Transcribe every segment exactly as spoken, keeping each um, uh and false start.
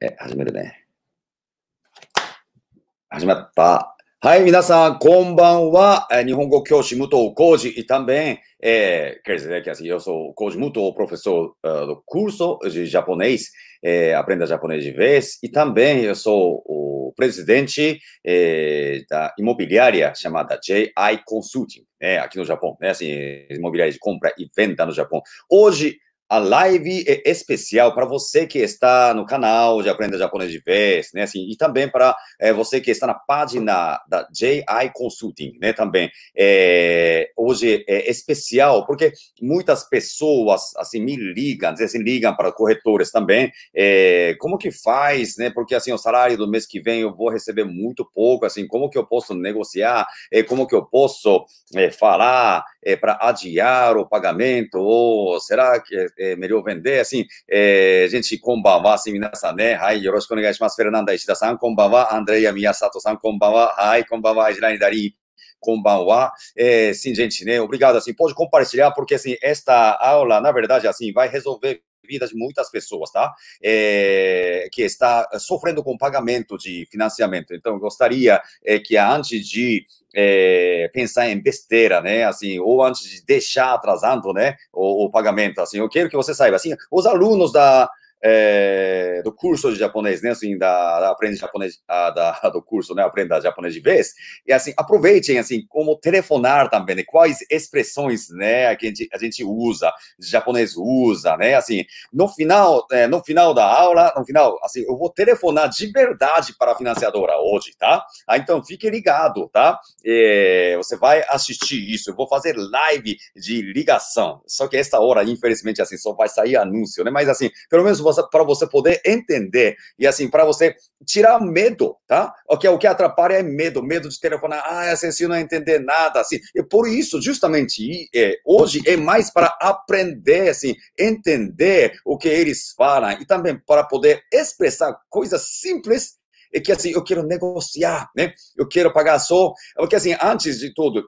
え、始めるね。始まった。はい、皆さん、こんばんは。日本語教師、Mutō Koji e também, eh, quer dizer que assim, eu sou Kojimuto, professor uh, do curso de japonês, eh, Aprenda Japonês de Vez, e também eu sou o presidente eh, da imobiliária chamada J I. Consulting, né, aqui no Japão, né, assim, imobiliária de compra e venda no Japão. Hoje, a live é especial para você que está no canal de Aprenda Japonês de Vez, né, assim, e também para é, você que está na página da J I Consulting, né, também. É, hoje é especial porque muitas pessoas, assim, me ligam, assim, ligam para corretores também, é, como que faz, né, porque, assim, o salário do mês que vem eu vou receber muito pouco, assim, como que eu posso negociar, é, como que eu posso é, falar é, para adiar o pagamento, ou será que... É, É melhor vender, assim, é, gente, konbanwa, assim, minasan, né, hai, yoroshiku onegaishimasu, Fernanda Ishida-san, konbanwa, Andrea Miyasato-san, konbanwa, hai, konbanwa, Edilaine Dari, konbanwa, é, sim, gente, né, obrigado, assim, pode compartilhar, porque, assim, esta aula, na verdade, assim, vai resolver vidas de muitas pessoas, tá, é, que está sofrendo com pagamento de financiamento. Então, eu gostaria é, que antes de é, pensar em besteira, né, assim, ou antes de deixar atrasando, né, o, o pagamento, assim, eu quero que você saiba, assim, os alunos da É, do curso de japonês, né, assim, da, da Aprenda Japonês, a, da, do curso, né, Aprenda Japonês de Vez, e, assim, aproveitem, assim, como telefonar também, né, quais expressões, né, que a gente, a gente usa, japonês usa, né, assim, no final, é, no final da aula, no final, assim, eu vou telefonar de verdade para a financiadora hoje, tá? Ah, então, fique ligado, tá? É, você vai assistir isso, eu vou fazer live de ligação, só que essa hora, infelizmente, assim, só vai sair anúncio, né, mas, assim, pelo menos para você poder entender e, assim, para você tirar medo, tá? O que, o que atrapalha é medo, medo de telefonar, ah, assim, se eu não entender nada, assim. E por isso, justamente, é, hoje é mais para aprender, assim, entender o que eles falam e também para poder expressar coisas simples e que, assim, eu quero negociar, né? Eu quero pagar só, porque, assim, antes de tudo,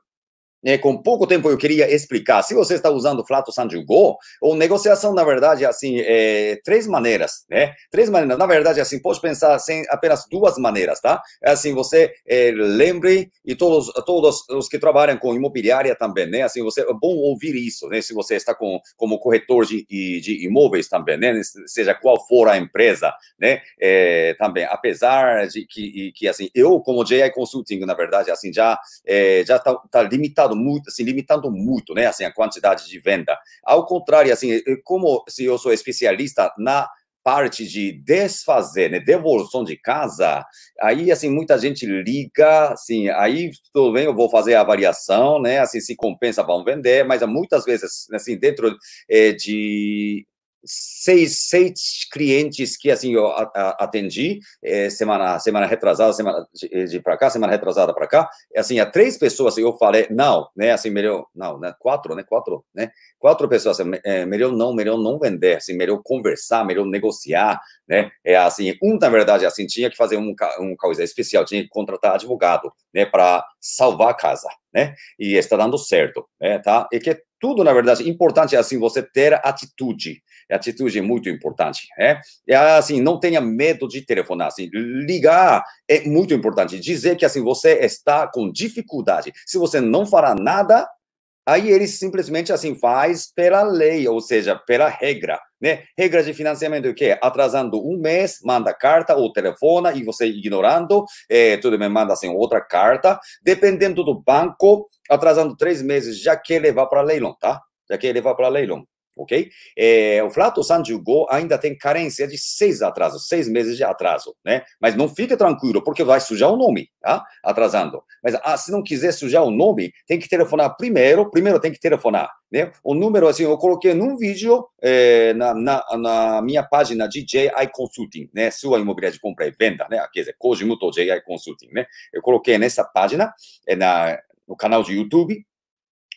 É, com pouco tempo eu queria explicar. Se você está usando Flato Sanjugo, ou negociação, na verdade, assim, é, três maneiras, né? Três maneiras. Na verdade, assim, pode pensar sem apenas duas maneiras, tá? Assim, você é, lembre, e todos, todos os que trabalham com imobiliária também, né? Assim, você, é bom ouvir isso, né? Se você está com, como corretor de, de imóveis também, né? Seja qual for a empresa, né? É, também, apesar de que, que, assim, eu, como J I Consulting, na verdade, assim, já é, já tá, tá limitado muito, assim, limitando muito, né, assim, a quantidade de venda. Ao contrário, assim, como se eu sou especialista na parte de desfazer, né, devolução de casa, aí, assim, muita gente liga, assim, aí, tudo bem, eu vou fazer a avaliação, né, assim, se compensa, vão vender, mas muitas vezes, assim, dentro é, de... Seis, seis clientes que, assim, eu atendi é, semana, semana retrasada, semana de, de para cá, semana retrasada para cá, assim, há três pessoas, assim, eu falei, não, né, assim, melhor, não, né, quatro, né, quatro, né, quatro pessoas, assim, é, melhor não, melhor não vender, assim, melhor conversar, melhor negociar, né, é, assim, um, na verdade, assim, tinha que fazer um, um coisa especial, tinha que contratar advogado, né, para salvar a casa, né, e está dando certo, né, tá, e que tudo, na verdade, importante, assim, você ter atitude. Atitude é muito importante, né? E, assim, não tenha medo de telefonar, assim, ligar é muito importante. Dizer que, assim, você está com dificuldade. Se você não falar nada, aí ele simplesmente, assim, faz pela lei, ou seja, pela regra, né? Regra de financiamento é o quê? Atrasando um mês, manda carta ou telefona e você ignorando, é, tudo bem, manda, assim, outra carta. Dependendo do banco, atrasando três meses, já quer levar para leilão, tá? Já quer levar para leilão. Ok? É, o Flato Sanjugo ainda tem carência de seis atrasos, seis meses de atraso, né? Mas não fique tranquilo, porque vai sujar o nome, tá? Atrasando. Mas ah, se não quiser sujar o nome, tem que telefonar primeiro, primeiro tem que telefonar, né? O número, assim, eu coloquei num vídeo é, na, na, na minha página de J I Consulting, né? Sua imobiliária de compra e venda, né? Quer dizer, Kojimuto J I Consulting, né? Eu coloquei nessa página, é, na, no canal de YouTube.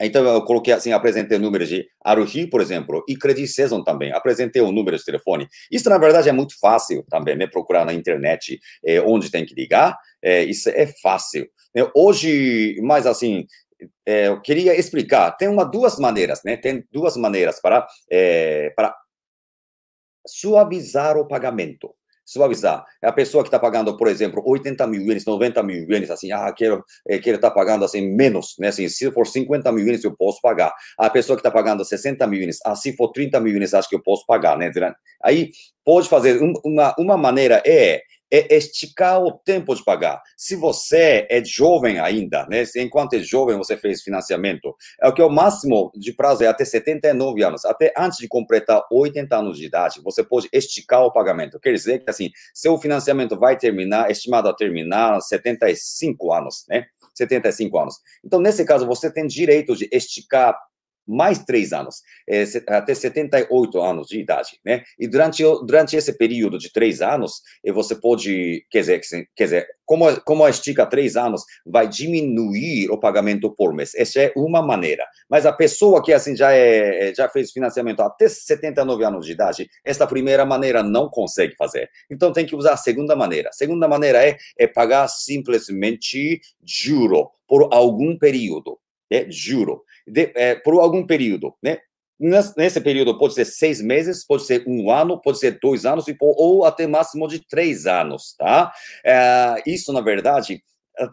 Então, eu coloquei, assim, apresentei o número de Aruhi, por exemplo, e Credit Saison também. Apresentei o número de telefone. Isso, na verdade, é muito fácil também, né? Procurar na internet é, onde tem que ligar. É, isso é fácil. É, hoje, mas, assim, é, eu queria explicar. Tem uma, duas maneiras, né? Tem duas maneiras para, é, para suavizar o pagamento. suavizar. É a pessoa que está pagando, por exemplo, oitenta mil ienes, noventa mil ienes, assim, ah, quero é, quero estar tá pagando assim, menos, né? Assim, se for cinquenta mil ienes, eu posso pagar. A pessoa que está pagando sessenta mil ienes, ah, se for trinta mil ienes, acho que eu posso pagar, né? Aí, pode fazer, um, uma, uma maneira é... é esticar o tempo de pagar. Se você é jovem ainda, né? Enquanto é jovem, você fez financiamento. É o que o máximo de prazo é até setenta e nove anos. Até antes de completar oitenta anos de idade, você pode esticar o pagamento. Quer dizer que, assim, seu financiamento vai terminar, estimado a terminar, setenta e cinco anos, né? setenta e cinco anos. Então, nesse caso, você tem direito de esticar mais três anos, é, até setenta e oito anos de idade, né? E durante, durante esse período de três anos, você pode, quer dizer, quer dizer como, como estica três anos, vai diminuir o pagamento por mês. Essa é uma maneira. Mas a pessoa que assim já, é, já fez financiamento até setenta e nove anos de idade, esta primeira maneira não consegue fazer. Então tem que usar a segunda maneira. A segunda maneira é, é pagar simplesmente juro por algum período. É, juro, de, é, por algum período, né? Nesse período pode ser seis meses, pode ser um ano, pode ser dois anos, ou até máximo de três anos, tá? É, isso, na verdade,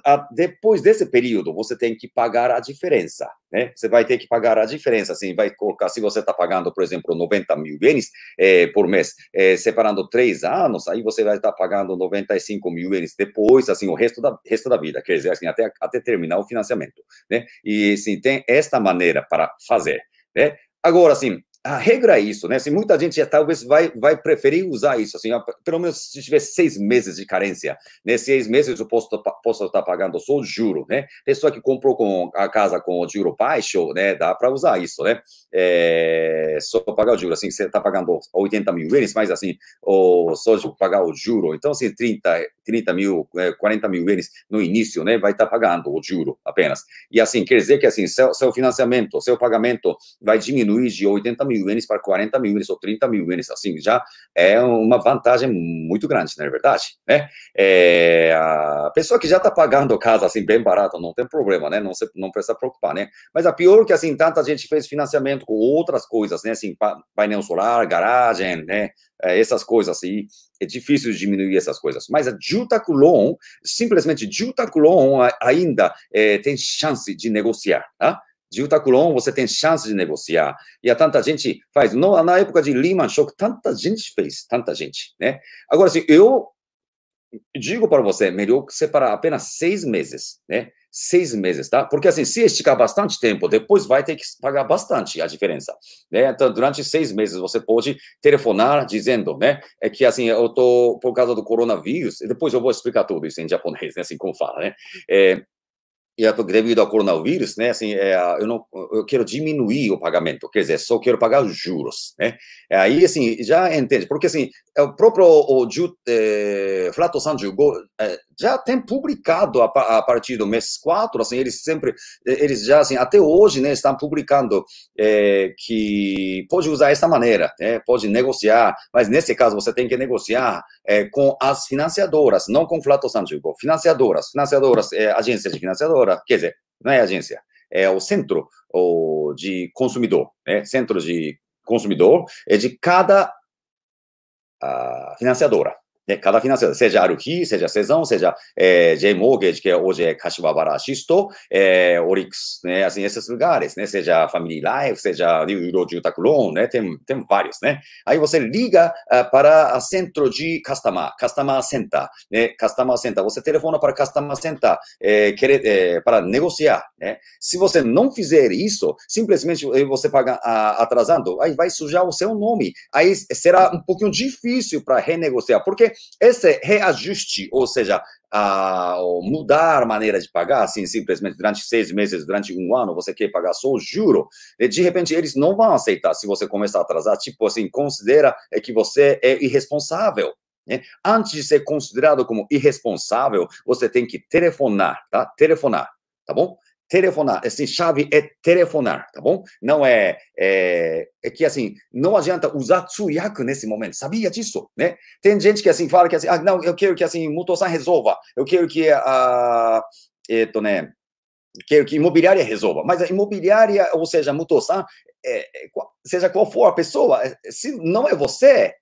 a, a, depois desse período, você tem que pagar a diferença, né? Você vai ter que pagar a diferença, assim, vai colocar, se você está pagando, por exemplo, noventa mil ienes é, por mês, é, separando três anos, aí você vai estar tá pagando noventa e cinco mil ienes depois, assim, o resto da, resto da vida, quer dizer, assim, até, até terminar o financiamento, né? E, assim, tem esta maneira para fazer, né? Agora, assim, a regra é isso, né? Assim, muita gente já talvez vai, vai preferir usar isso, assim, pelo menos se tiver seis meses de carência, né? Seis meses eu posso posso estar pagando só o juro, né? Pessoa que comprou com a casa com o juro baixo, né? Dá para usar isso, né? É, só pagar o juro, assim, você está pagando oitenta mil ienes, mas assim, ou só pagar o juro, então assim, trinta mil, quarenta mil ienes no início, né? Vai estar pagando o juro apenas. E assim, quer dizer que assim, seu, seu financiamento, seu pagamento vai diminuir de oitenta mil ienes para quarenta mil ienes ou trinta mil ienes, assim, já é uma vantagem muito grande, não é verdade? Né? É, a pessoa que já está pagando casa, assim, bem barato, não tem problema, né? Não, se, não precisa preocupar, né? Mas a pior que, assim, tanta gente fez financiamento com outras coisas, né? Assim, painel solar, garagem, né? É, essas coisas, assim, é difícil diminuir essas coisas. Mas a Jūtaku Loan, simplesmente Jūtaku Loan ainda é, tem chance de negociar, tá? Jūtaku Loan, você tem chance de negociar. E a tanta gente faz. Não, na época de Lehman Show, tanta gente fez, tanta gente, né? Agora, assim, eu digo para você, melhor separar apenas seis meses, né? Seis meses, tá? Porque, assim, se esticar bastante tempo, depois vai ter que pagar bastante a diferença, né? Então, durante seis meses, você pode telefonar dizendo, né? É que, assim, eu tô por causa do coronavírus, e depois eu vou explicar tudo isso em japonês, né? Assim, como fala, né? É... E devido ao coronavírus, né, assim, é, eu não, eu quero diminuir o pagamento, quer dizer, só quero pagar os juros, né? Aí, assim, já entende, porque, assim, o próprio o, o, é, Flato Sanjugo Go é, já tem publicado a, a partir do mês quatro, assim, eles sempre, eles já, assim, até hoje, né, estão publicando é, que pode usar essa maneira, né, pode negociar, mas nesse caso você tem que negociar é, com as financiadoras, não com Flato Sanjugo Go, financiadoras, financiadoras, é, agências de financiadoras, quer dizer, não é agência, é o centro o, de consumidor, né? Centro de consumidor é de cada a, financiadora, né? Cada financiadora, seja Aruhi, seja Saison, seja é, J-Mortgage, que hoje é Kashibaba, é Orix, né? Assim, esses lugares, né? Seja Family Life, seja Rio de Jūtaku Loan, né? Tem, tem vários, né? Aí você liga uh, para a centro de Customer, Customer Center, né? Customer Center, você telefona para Customer Center é, querer, é, para negociar, né? Se você não fizer isso, simplesmente você paga uh, atrasando, aí vai sujar o seu nome, aí será um pouquinho difícil para renegociar, porque esse reajuste, ou seja, a mudar a maneira de pagar, assim, simplesmente durante seis meses, durante um ano, você quer pagar só o juro, e de repente eles não vão aceitar se você começar a atrasar, tipo assim, considera que você é irresponsável. Antes de ser considerado como irresponsável, você tem que telefonar, tá? Telefonar, tá bom? Telefonar, assim, chave é telefonar, tá bom? Não é, é... é que, assim, não adianta usar tsuyaku nesse momento, sabia disso, né? Tem gente que, assim, fala que, assim, ah, não, eu quero que, assim, Mutō-san resolva, eu quero que a... Eto, né? Quero que imobiliária resolva, mas a imobiliária, ou seja, Mutō-san, é, seja qual for a pessoa, se não é você,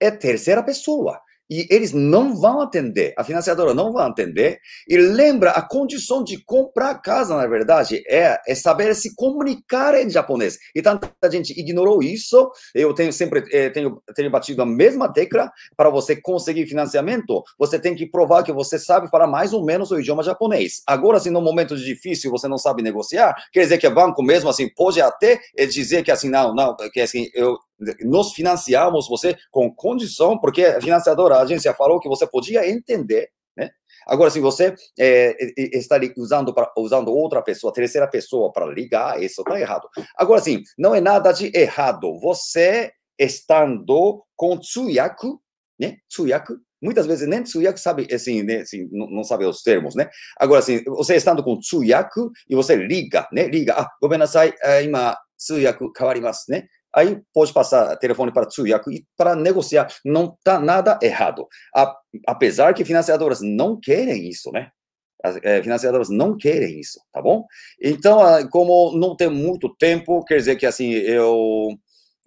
é terceira pessoa. e eles não vão atender, a financiadora não vai atender, e lembra, a condição de comprar casa, na verdade, é, é saber se comunicar em japonês, e tanta gente ignorou isso, eu tenho sempre eh, tenho, tenho batido a mesma tecla, para você conseguir financiamento, você tem que provar que você sabe falar mais ou menos o idioma japonês, agora se no momento difícil você não sabe negociar, quer dizer que o banco mesmo assim, pode até dizer que assim, não, não, que assim, eu nós financiamos você com condição, porque a financiadora, a agência falou que você podia entender, né? Agora, se você é, está usando, pra, usando outra pessoa, terceira pessoa para ligar, isso está errado. Agora, sim, não é nada de errado. Você estando com tsuyaku, né? Tsuyaku. Muitas vezes nem tsuyaku sabe, assim, né, assim, não, não sabe os termos, né? Agora, assim, você estando com tsuyaku e você liga, né? Liga, ah, gomenasai, ima tsuyaku kawarimasu, né? Aí pode passar telefone para tsuyaku e para negociar, não está nada errado. A, apesar que financiadoras não querem isso, né? As é, financiadoras não querem isso, tá bom? Então, como não tem muito tempo, quer dizer que assim, eu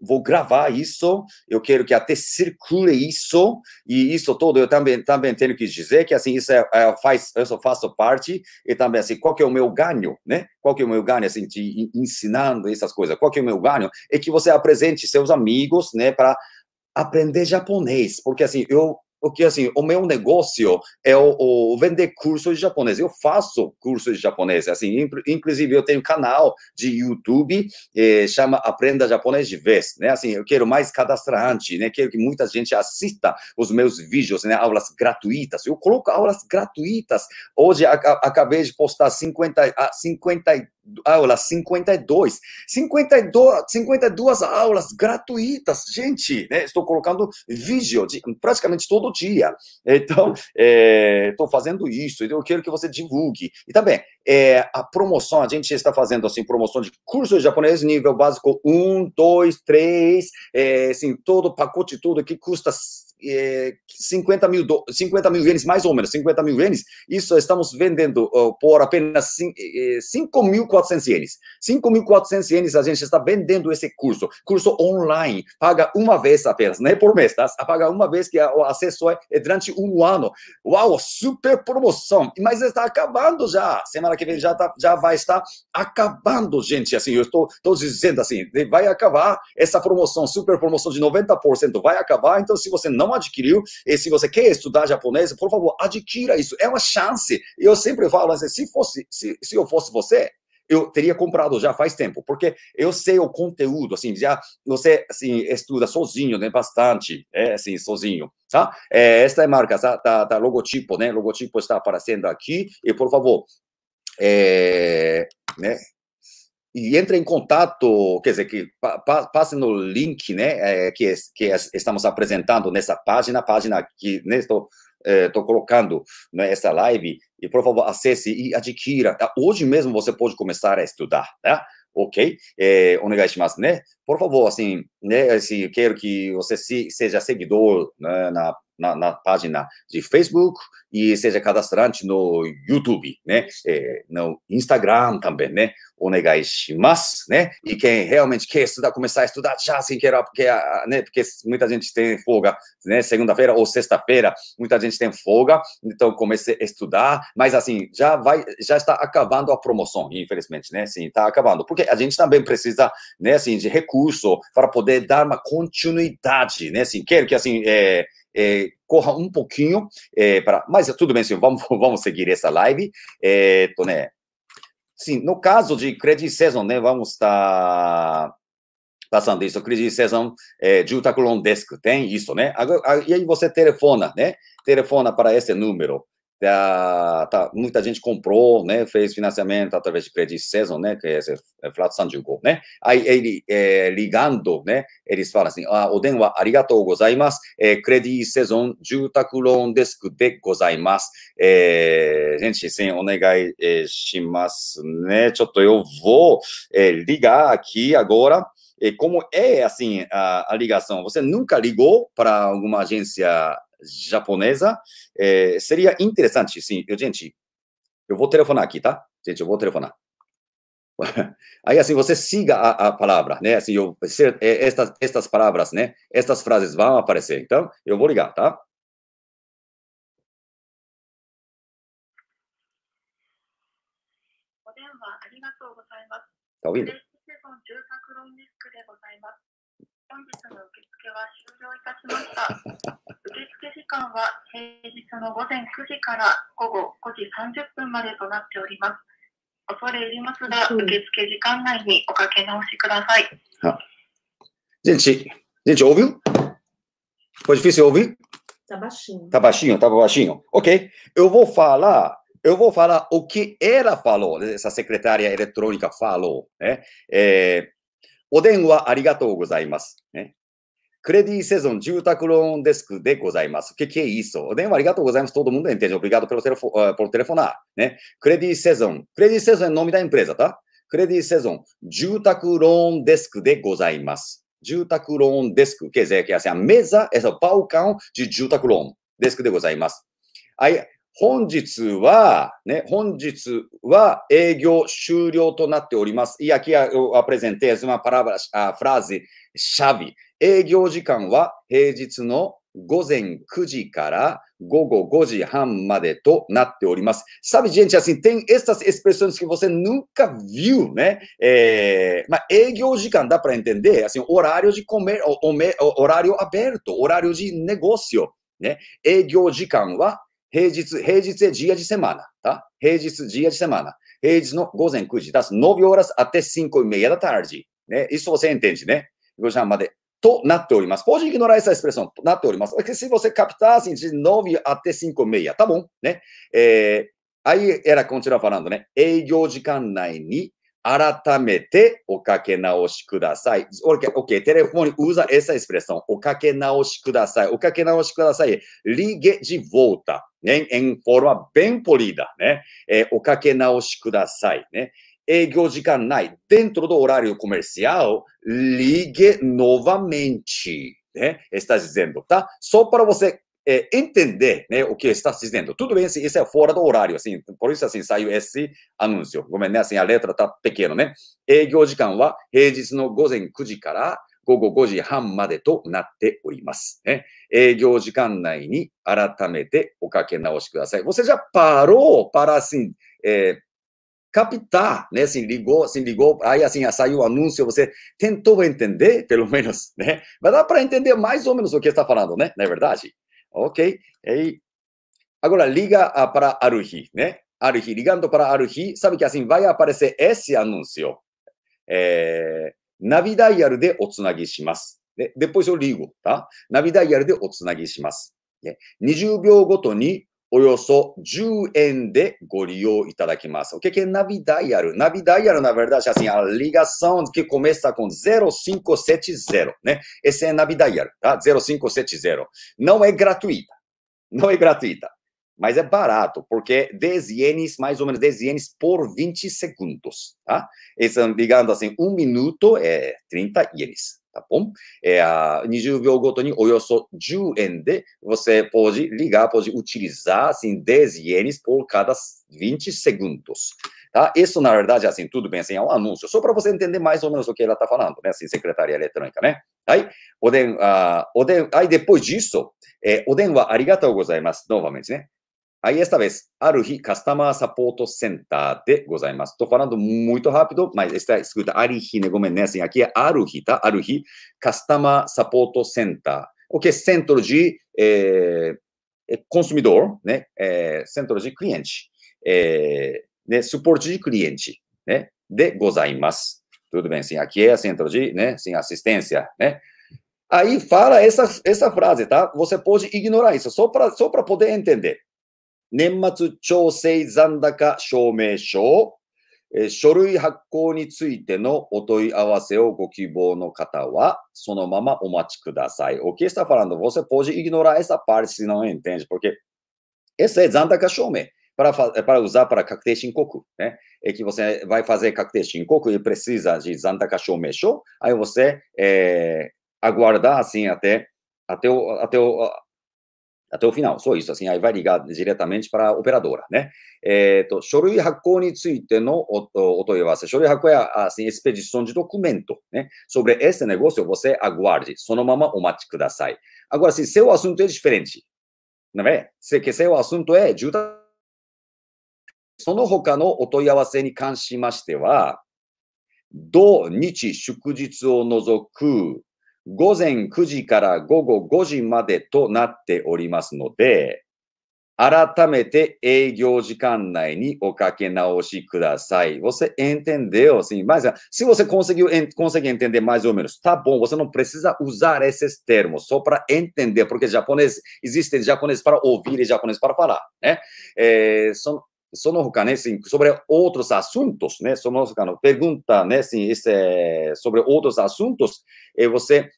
vou gravar isso, eu quero que até circule isso, e isso todo eu também, também tenho que dizer que assim, isso é, é, faz, eu só faço parte, e também assim, qual que é o meu ganho, né? Qual que é o meu ganho, assim, de ensinando essas coisas, qual que é o meu ganho, é que você apresente seus amigos, né, para aprender japonês, porque assim, eu, porque assim, o meu negócio é o, o vender cursos de japonês, eu faço cursos de japonês, assim, inclusive eu tenho canal de YouTube, eh, chama Aprenda Japonês de Vez, né, assim, eu quero mais cadastrante, né, quero que muita gente assista os meus vídeos, né, aulas gratuitas, eu coloco aulas gratuitas, hoje a, a, acabei de postar cinquenta, cinquenta aulas, cinquenta e dois, cinquenta e dois, cinquenta e duas aulas gratuitas, gente, né, estou colocando vídeo de praticamente todo dia, então estou é, fazendo isso, eu quero que você divulgue, e também é, a promoção, a gente está fazendo assim, promoção de curso de japonês nível básico um, dois, três, é, assim, todo pacote, tudo que custa é, cinquenta mil ienes, mais ou menos, cinquenta mil ienes, isso estamos vendendo uh, por apenas cinco mil e quatrocentos ienes, cinco mil e quatrocentos ienes a gente está vendendo esse curso, curso online, paga uma vez apenas, não é por mês, tá? Paga uma vez que a, o acesso é durante um ano. Uau, super promoção, mas está acabando já, semana que vem já, tá, já vai estar acabando, gente, assim, eu estou, estou dizendo assim, vai acabar essa promoção, super promoção de noventa por cento, vai acabar, então se você não adquiriu, e se você quer estudar japonês, por favor, adquira isso, é uma chance, eu sempre falo assim, se, fosse, se, se eu fosse você, eu teria comprado já faz tempo, porque eu sei o conteúdo, assim, já você assim, estuda sozinho, né, bastante, é, assim, sozinho, tá? É, esta é a marca, tá, tá, tá, logotipo, né, logotipo está aparecendo aqui, e por favor, é, né, e entre em contato, quer dizer, que pa, pa, passe no link, né, é, que, que estamos apresentando nessa página, página que, né, estou... estou colocando, né, essa live, e por favor acesse e adquira, hoje mesmo você pode começar a estudar, tá? Ok? É, onegai shimasu, né? Por favor, assim, né, assim, quero que você se, seja seguidor, né, na, na, na página de Facebook e seja cadastrante no YouTube, né? É, no Instagram também, né? Onegai shimasu, né? E quem realmente quer estudar, começar a estudar já, assim, quer, quer, né? Porque muita gente tem folga, né? Segunda-feira ou sexta-feira, muita gente tem folga, então comece a estudar, mas assim, já vai, já está acabando a promoção, infelizmente, né? Sim, está acabando, porque a gente também precisa, né, assim, de recurso para poder dar uma continuidade, né? Assim, quero que, assim, é, é, corra um pouquinho, é, para, mas tudo bem, assim, vamos, vamos seguir essa live, é, tô, né? Sim, no caso de Credit Saison, né, vamos estar passando isso, Credit Saison, é, Jūtaku Loan Desk, tem isso, né? Agora, e aí você telefona, né? Telefona para esse número. Tá, tá, muita gente comprou, né? Fez financiamento através de Credit Saison, né? Que é esse é Flato Sanjugo, né? Aí ele é, ligando, né? Eles falam assim: ah, o denwa arigatou gozaimasu, é, Credit Saison Jūtaku Loan Desk de gozaimasu. É, gente, sim, onegai é, shimasu, né? Chotto, eu vou é, ligar aqui agora. E como é assim a, a ligação? Você nunca ligou para alguma agência japonesa? É, seria interessante, sim. Eu, gente, eu vou telefonar aqui, tá? Gente, eu vou telefonar. Aí, assim, você siga a, a palavra, né? Assim, eu, estas, estas palavras, né? Estas frases vão aparecer. Então, eu vou ligar, tá? Tá ouvindo? Ah. Gente, gente, ouviu? Foi difícil ouvir? Tá baixinho. Tá baixinho, tá baixinho. Ok, eu vou falar, eu vou falar o que ela falou, essa secretária eletrônica falou, né? É, Oden wa arigatou gozaimasu, né? Credit Saison Jūtaku Loan Desk de gozaimasu. O que que é isso? Oden wa arigatou gozaimasu, todo mundo entende. Obrigado pelo, telefo uh, pelo telefonar, né? Credit Saison. Credit Saison é o nome da empresa, tá? Credit Saison Jūtaku Loan Desk de gozaimasu. Jūtaku Loan Desk, quer dizer que assim, a mesa, esse balcão de Jūtaku Loan Desk de gozaimasu. Aí, 本日は、ね、本日は営業終了となっております。E aqui eu apresentei uma palavra, a frase chave. 営業時間は平日の午前nine o'clockから午後five thirtyまでとなっております。Sabe, gente, assim, tem estas expressões que você nunca viu, né? É, mas egyojikan dá para entender, assim, horário de comer, horário aberto, horário de negócio, né? Egyojikan wa 平日、平日é dia de semana, tá? 平日 dia de semana. 平日の午前nine o'clock das nine horas até five e meia da tarde, né? Isso você entende, né? Eu chamo de to natte orimasu. Pode ignorar essa expressão, natte orimasu. Porque se você captar assim, de nine até five e meia, tá bom, né? É, aí ela continua falando, né? 営業時間内に Aratamete okakenaoshi kudasai. Ok, ok, telefone usa essa expressão. Okakenaoshi kudasai. Okakenaoshi kudasai. Ligue de volta, né? Em forma bem polida, né? É, okakenaoshi kudasai, né? Egyojikan nai. Dentro do horário comercial, ligue novamente, né? Está dizendo, tá? Só para você é, entender, né, o que está dizendo. Tudo bem, assim, isso é fora do horário, assim, por isso assim saiu esse anúncio. Gomen, né, assim, a letra tá pequena, né? 営業時間は平日の午前nine o'clockから午後five thirtyまでとなっております。ね、営業時間内に改めておかけ直しください。Você já parou para assim, é, captar, né? Assim, ligou, assim, ligou, aí assim, saiu o anúncio, você tentou entender, pelo menos, né? Mas dá para entender mais ou menos o que está falando, né? Não é verdade? Ok, e agora liga para Aruhi, né? Aruhi, ligando para Aruhi, sabe que assim vai aparecer esse anúncio. É, Navidaiaru de otsunagi shimasu. Depois eu ligo, tá? Navidaiaru de otsunagi shimasu. twenty byou goto ni oyoso ten yen de go riyou itadakimasu. O que é Navidaiaru? Navidaiaru, na verdade, assim, a ligação que começa com zero five seven zero, né? Esse é Navidaiaru, tá? zero cinco sete zero. Não é gratuita. Não é gratuita. Mas é barato, porque dez ienes, mais ou menos dez ienes por vinte segundos, tá? Estão ligando assim, um minuto é trinta ienes. Tá bom? É, twenty byou goto ni oyoso ten yen de você pode ligar, pode utilizar assim dez ienes por cada vinte segundos. Tá? Isso na verdade assim, tudo bem assim, é um anúncio, só para você entender mais ou menos o que ela tá falando, né? Assim, secretária eletrônica, né? Aí, oden, uh, oden, aí depois disso, é, oden wa arigatou gozaimasu novamente, né? Aí, esta vez, Aruhi Customer Support Center de gozaimasu. Tô falando muito rápido, mas está escrito Aruhi, né? Gomen, né? Assim, aqui é Aruhi, tá? Aruhi Customer Support Center. O que é centro de é, consumidor, né? É, centro de cliente. É, né? Suporte de cliente, né? De gozaimasu. Tudo bem, assim, aqui é centro de, né? Assim, assistência, né? Aí, fala essa, essa frase, tá? Você pode ignorar isso, só para só para poder entender. 年末調整残高証明書、えー、書類発行についてのお問い合わせをご希望の方は、そのままお待ちください。O que está falando? Você pode ignorar essa parte se não entende, porque essa é Zandaka Shome, para, para usar para Kakutei Shinkoku, né? É que você vai fazer Kakutei Shinkoku e precisa de Zandaka Shome Sho, aí você é, aguardar assim até, até o... Até o até o final, só isso, assim, aí vai ligar diretamente para a operadora, né? É, to, 書類発行についてのお, お, お問い合わせ, 書類発行é, assim, expedição de documento, né? Sobre esse negócio, você aguarde, sonomama omachi kudasai. Agora, assim, seu assunto é diferente, não é? Se, que seu assunto é, その他のお問い合わせに関しましては、土日祝日を除く午前くじから午後ごじまでとなっておりますので、改めて営業時間内におかけ直しください。Você entendeu? Sim, mas se você conseguiu, consegue entender mais ou menos, tá bom, você não precisa usar esses termos só para entender, porque japonês, existe japonês para ouvir e japonês para falar, né? É, são, その他ね、sobre outros assuntos, né? その他の pergunta, né? Sim, esse, sobre outros assuntos, você,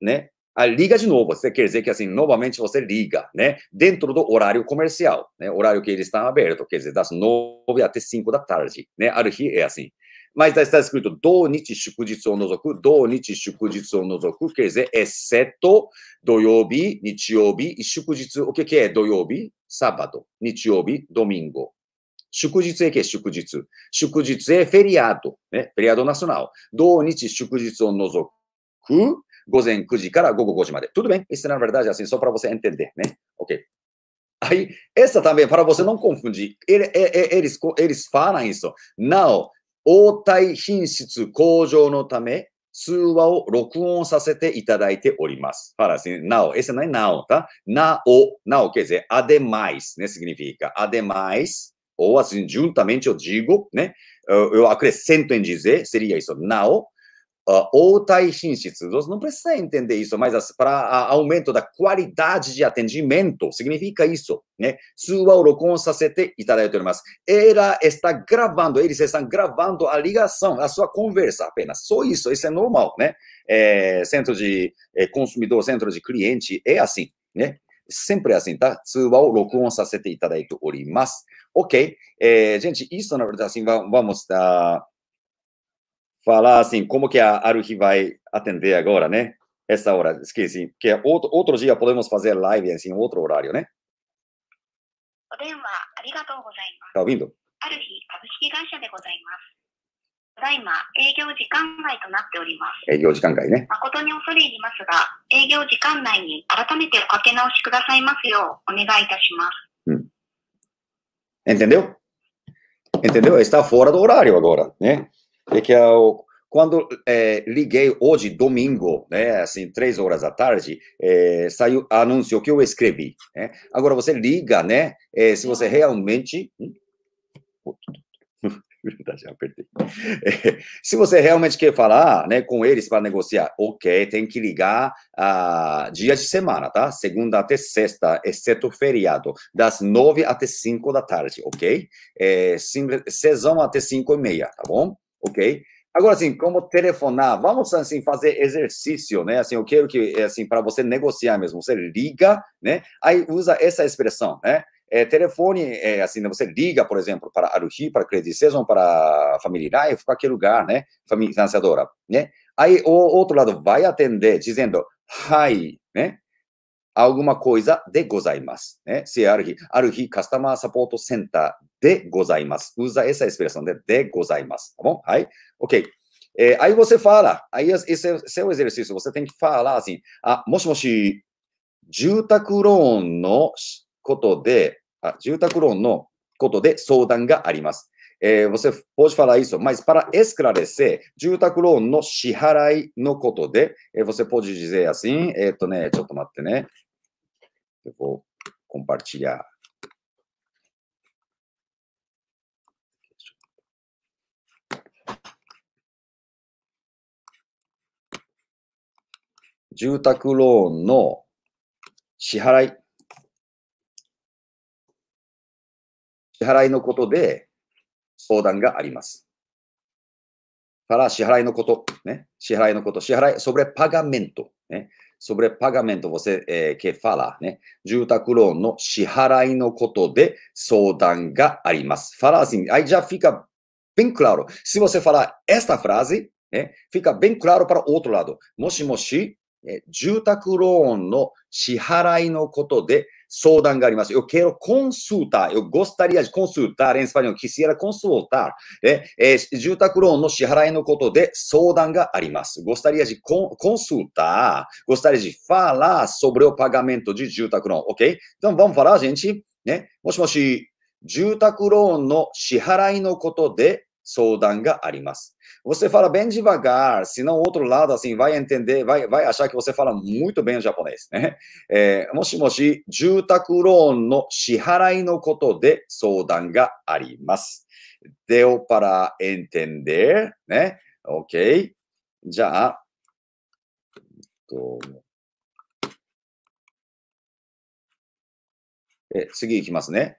né? Ah, liga de novo, você quer dizer que assim, novamente você liga, né? Dentro do horário comercial, né? Horário que ele está aberto, quer dizer, das nove até cinco da tarde, né? Aruhi é assim. Mas está escrito do nichi shukujitsu o nozoku, do nichi shukujitsu o nozoku, quer dizer, exceto doyobi, nichiobi e shukujitsu. O que que é doyobi? Sábado, nichiobi, domingo. 祝日へ祝日。祝日へフェリアード。ね、フェリアードナショナル。同日祝日を除く、午前くじから午後ごじまで。Tudo bem? Isso na verdade é assim, só para você entender, né? Ok. Aí, essa também, para você não confundir, eles, eles falam isso. なお、応対品質向上のため、通話を録音させていただいております。Para assim, não, esse não é não, tá? Na o, não, quer dizer, ademais, né? Significa ademais. Ou assim, juntamente eu digo, né? Eu acrescento em dizer, seria isso. Nao, outai shinshitsu. Você não precisa entender isso, mas para aumento da qualidade de atendimento, significa isso, né? Suwa o rokon sasete itadaite orimasu. Ela está gravando, eles estão gravando a ligação, a sua conversa apenas. Só isso, isso é normal, né? É, centro de é, consumidor, centro de cliente, é assim, né? Sempre assim, tá? Suwa o rokon sasete itadaite orimasu. Ok, é, gente, isso na verdade, assim, vamos tá, falar assim, como que a Aruhi vai atender agora, né? Essa hora, esqueci, que outro, outro dia podemos fazer live, assim, outro horário, né? Tá ouvindo? Aruhi, né? Hum. Entendeu? Entendeu? Está fora do horário agora, né? É que eu, quando é, liguei hoje, domingo, né? Assim, três horas da tarde, é, saiu anúncio que eu escrevi, né? Agora você liga, né? É, se você realmente... Já apertei. É, se você realmente quer falar, né, com eles para negociar, ok, tem que ligar a dia de semana, tá? Segunda até sexta, exceto feriado, das nove até cinco da tarde, ok? É, sessão até cinco e meia, tá bom? Ok? Agora, assim, como telefonar? Vamos, assim, fazer exercício, né? Assim, eu quero que, assim, para você negociar mesmo, você liga, né? Aí usa essa expressão, né? É, telefone, é, assim, você liga, por exemplo, para Aruhi, para Credit Saison, para Family Life, qualquer lugar, né? Família financiadora, né? Aí o outro lado vai atender dizendo, hi, né? Alguma coisa de gozaimasu, né? Se Aruhi, Aruhi Customer Support Center de gozaimasu. Usa essa expressão de, de gozaimasu, tá bom? Aí, ok. É, aí você fala, aí esse é seu exercício, você tem que falar assim, ah, moshi moshi, Jūtaku Loan no... ことで、あ、住宅ローンのことで相談があります。えー、você pode falar isso, mas para esclarecer, 住宅ローンの支払いのことで、えー、você pode dizer assim, えっとね、ちょっと待ってね。Eu vou compartilhar. Jutaku Loan no 支払い 支払いのことで相談があります。から支払いのこと、ね、支払いのこと、支払い、sobre pagamento, ね、sobre pagamento, você é, que fala, ね、住宅ローンの支払いのことで相談があります。Fala assim, aí já fica bem claro. Se você falar esta frase, ね、fica bem claro para o outro lado. もしもし、住宅ローンの支払いのことで 相談があります。Eu quero consultar. Eu gostaria de consultar em espanhol. Quisiera consultar. É, é, 住宅ローンの支払いのことで相談があります。Gostaria de consultar. Gostaria de falar sobre o pagamento de 住宅ローン. Ok? Então vamos falar, gente. Né? Moshi moshi. 住宅ローンの支払いのことde相談があります. Você fala bem devagar, senão o outro lado assim vai entender, vai, vai achar que você fala muito bem japonês, né? É, moshi moshi, jutaku roon no shiharai no koto de soudan ga arimasu. Deu para entender, né? Ok. Já. É, segui ikimasu, né?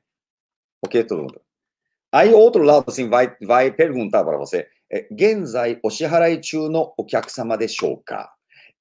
Ok, todo mundo.Aí outro lado assim vai, vai perguntar para você, é, genzai o shiharai chū no o kyakusama deshou ka?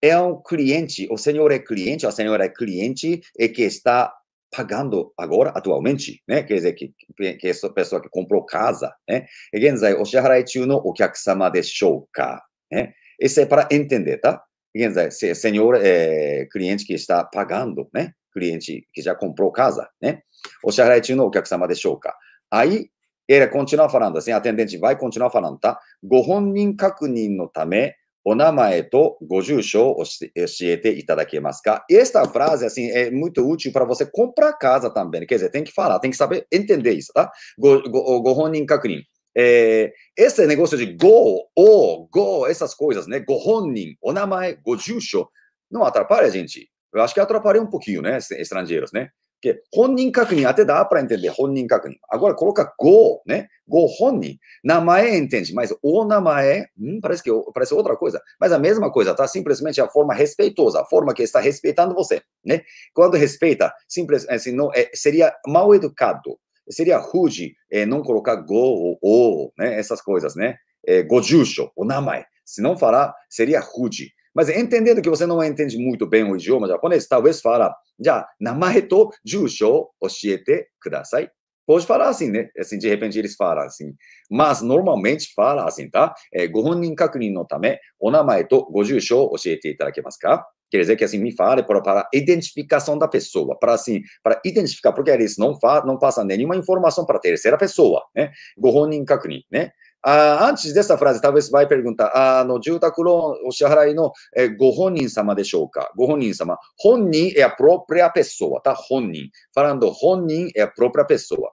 É um cliente, o senhor é cliente, a senhora é cliente e que está pagando agora, atualmente, né? Quer dizer, que, que essa pessoa que comprou casa, né? É, genzai o shiharai chū no o kyakusama deshou ka? Né? Isso é para entender, tá? Genzai, senhor é cliente que está pagando, né? Cliente que já comprou casa, né? O shiharai chū no o kyakusama deshou ka? Aí,Ele continua falando assim, atendente vai continuar falando, tá? Go honnin kakunin no tame, o namae to go jūshou o oshiete itadakemasu ka? Esta frase, assim, é muito útil para você comprar casa também. Quer dizer, tem que falar, tem que saber entender isso, tá? Go, go, go honnin kakunin. É, esse negócio de go, o, go, essas coisas, né? Go honnin, o namae, go jūshou. Não atrapalha, gente? Eu acho que atrapalha um pouquinho, né? Estrangeiros, né?Porque, 本人確認até dá para entender, 本人確認. Agora, coloca go, né? Go, 本人. Namae entende, mas o namae, hum, parece que parece outra coisa. Mas a mesma coisa, tá? Simplesmente a forma respeitosa, a forma que está respeitando você, né? Quando respeita, simples, assim, não, é, seria mal educado, seria rude, é, não colocar go ou o, né? Essas coisas, né? É, go jūshou, o namae. Se não falar, seria rude.Mas entendendo que você não entende muito bem o idioma japonês, talvez fala, já, namae to jūshou oshiete kudasai. Pode falar assim, né? Assim, de repente eles falam assim. Mas normalmente fala assim, tá? Go honnin kakunin no tame, o namae to go jūshou oshiete itadakemasu ka? Quer dizer que assim, me fale para, para a identificação da pessoa, para assim, para identificar, porque eles não, não passam nenhuma informação para a terceira pessoa, né? Go honnin kakunin, né?Ah, antes dessa frase, talvez vai perguntar, ah, no jutaku loan, o shiharai no eh, go honnin sama deshou ka? Go honnin sama. Honnin é a própria pessoa, tá? Honnin. Falando honnin é a própria pessoa.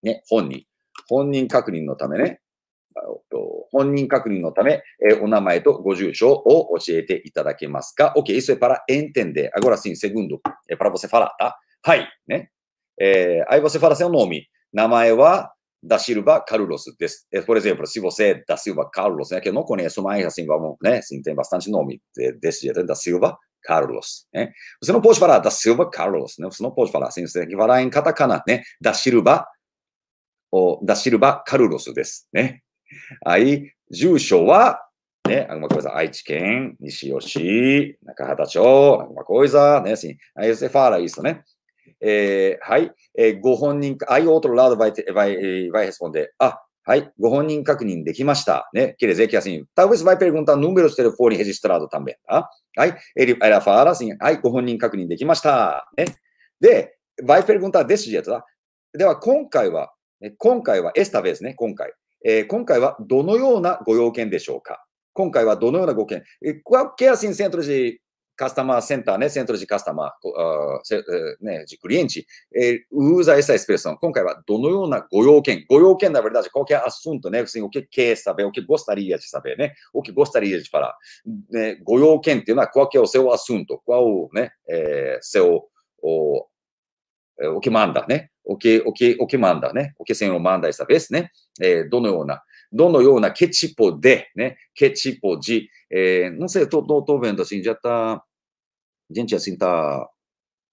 Né? Honnin. Honnin kakunin no tame, né? Honnin kakunin no tame, eh, o namae to go jūshou o oshiete itadakemasu ka? Ok, isso é para entender. Agora sim, segundo, é para você falar, tá? Hai, né? É, aí você fala seu nome. Namae wa...Da Silva Carlos desu. Por exemplo, se você é da Silva Carlos, né, que eu não conheço mais, assim, vamos, né, assim, tem bastante nome desse jeito, da Silva Carlos, né? Você não pode falar da Silva Carlos, né? Você não pode falar assim, você tem que falar em katakana, né? Da Silva, ou da Silva Carlos desu, né? Aí, jūshou wa, né, alguma coisa, Aichi-ken, Nishi-yoshi, Nakahata-chou, alguma coisa, né, assim. Aí você fala isso, né?É, hai, é, go honnin, aí o outro lado vai, vai, vai responder, ah, hai, go honnin kakunin dekimashita, né? Quer dizer que assim, talvez vai perguntar número de telefone registrado também, tá? Aí ele, ela fala assim, hai, go honnin kakunin dekimashita, né? De, vai perguntar desse jeito, tá? De wa, konkai wa, konkai wa, esta vez, né? Konkai. É, konkai wa, dono you na go youken deshou ka? Konkai wa, dono you na go youken. Qualquer assim, centro de...Customer Center, né? Centro de Customer, uh, né? De cliente, usa essa expressão. Como é que dono you na go youken? Go youken, na verdade, qualquer assunto, né? Assim, o que quer saber, o que gostaria de saber, né? O que gostaria de falar. Né? Go youkenっていうのはqual que é o seu assunto, qual, né? É, seu, o, é, o que manda, né? O que, o que, o que manda, né? O que o senhor manda esta vez, né? É, dono you na, dono you na que tipo de, né? Que tipo de, é, não sei, tô, tô, tô vendo assim, já tá...Gente, assim, tá,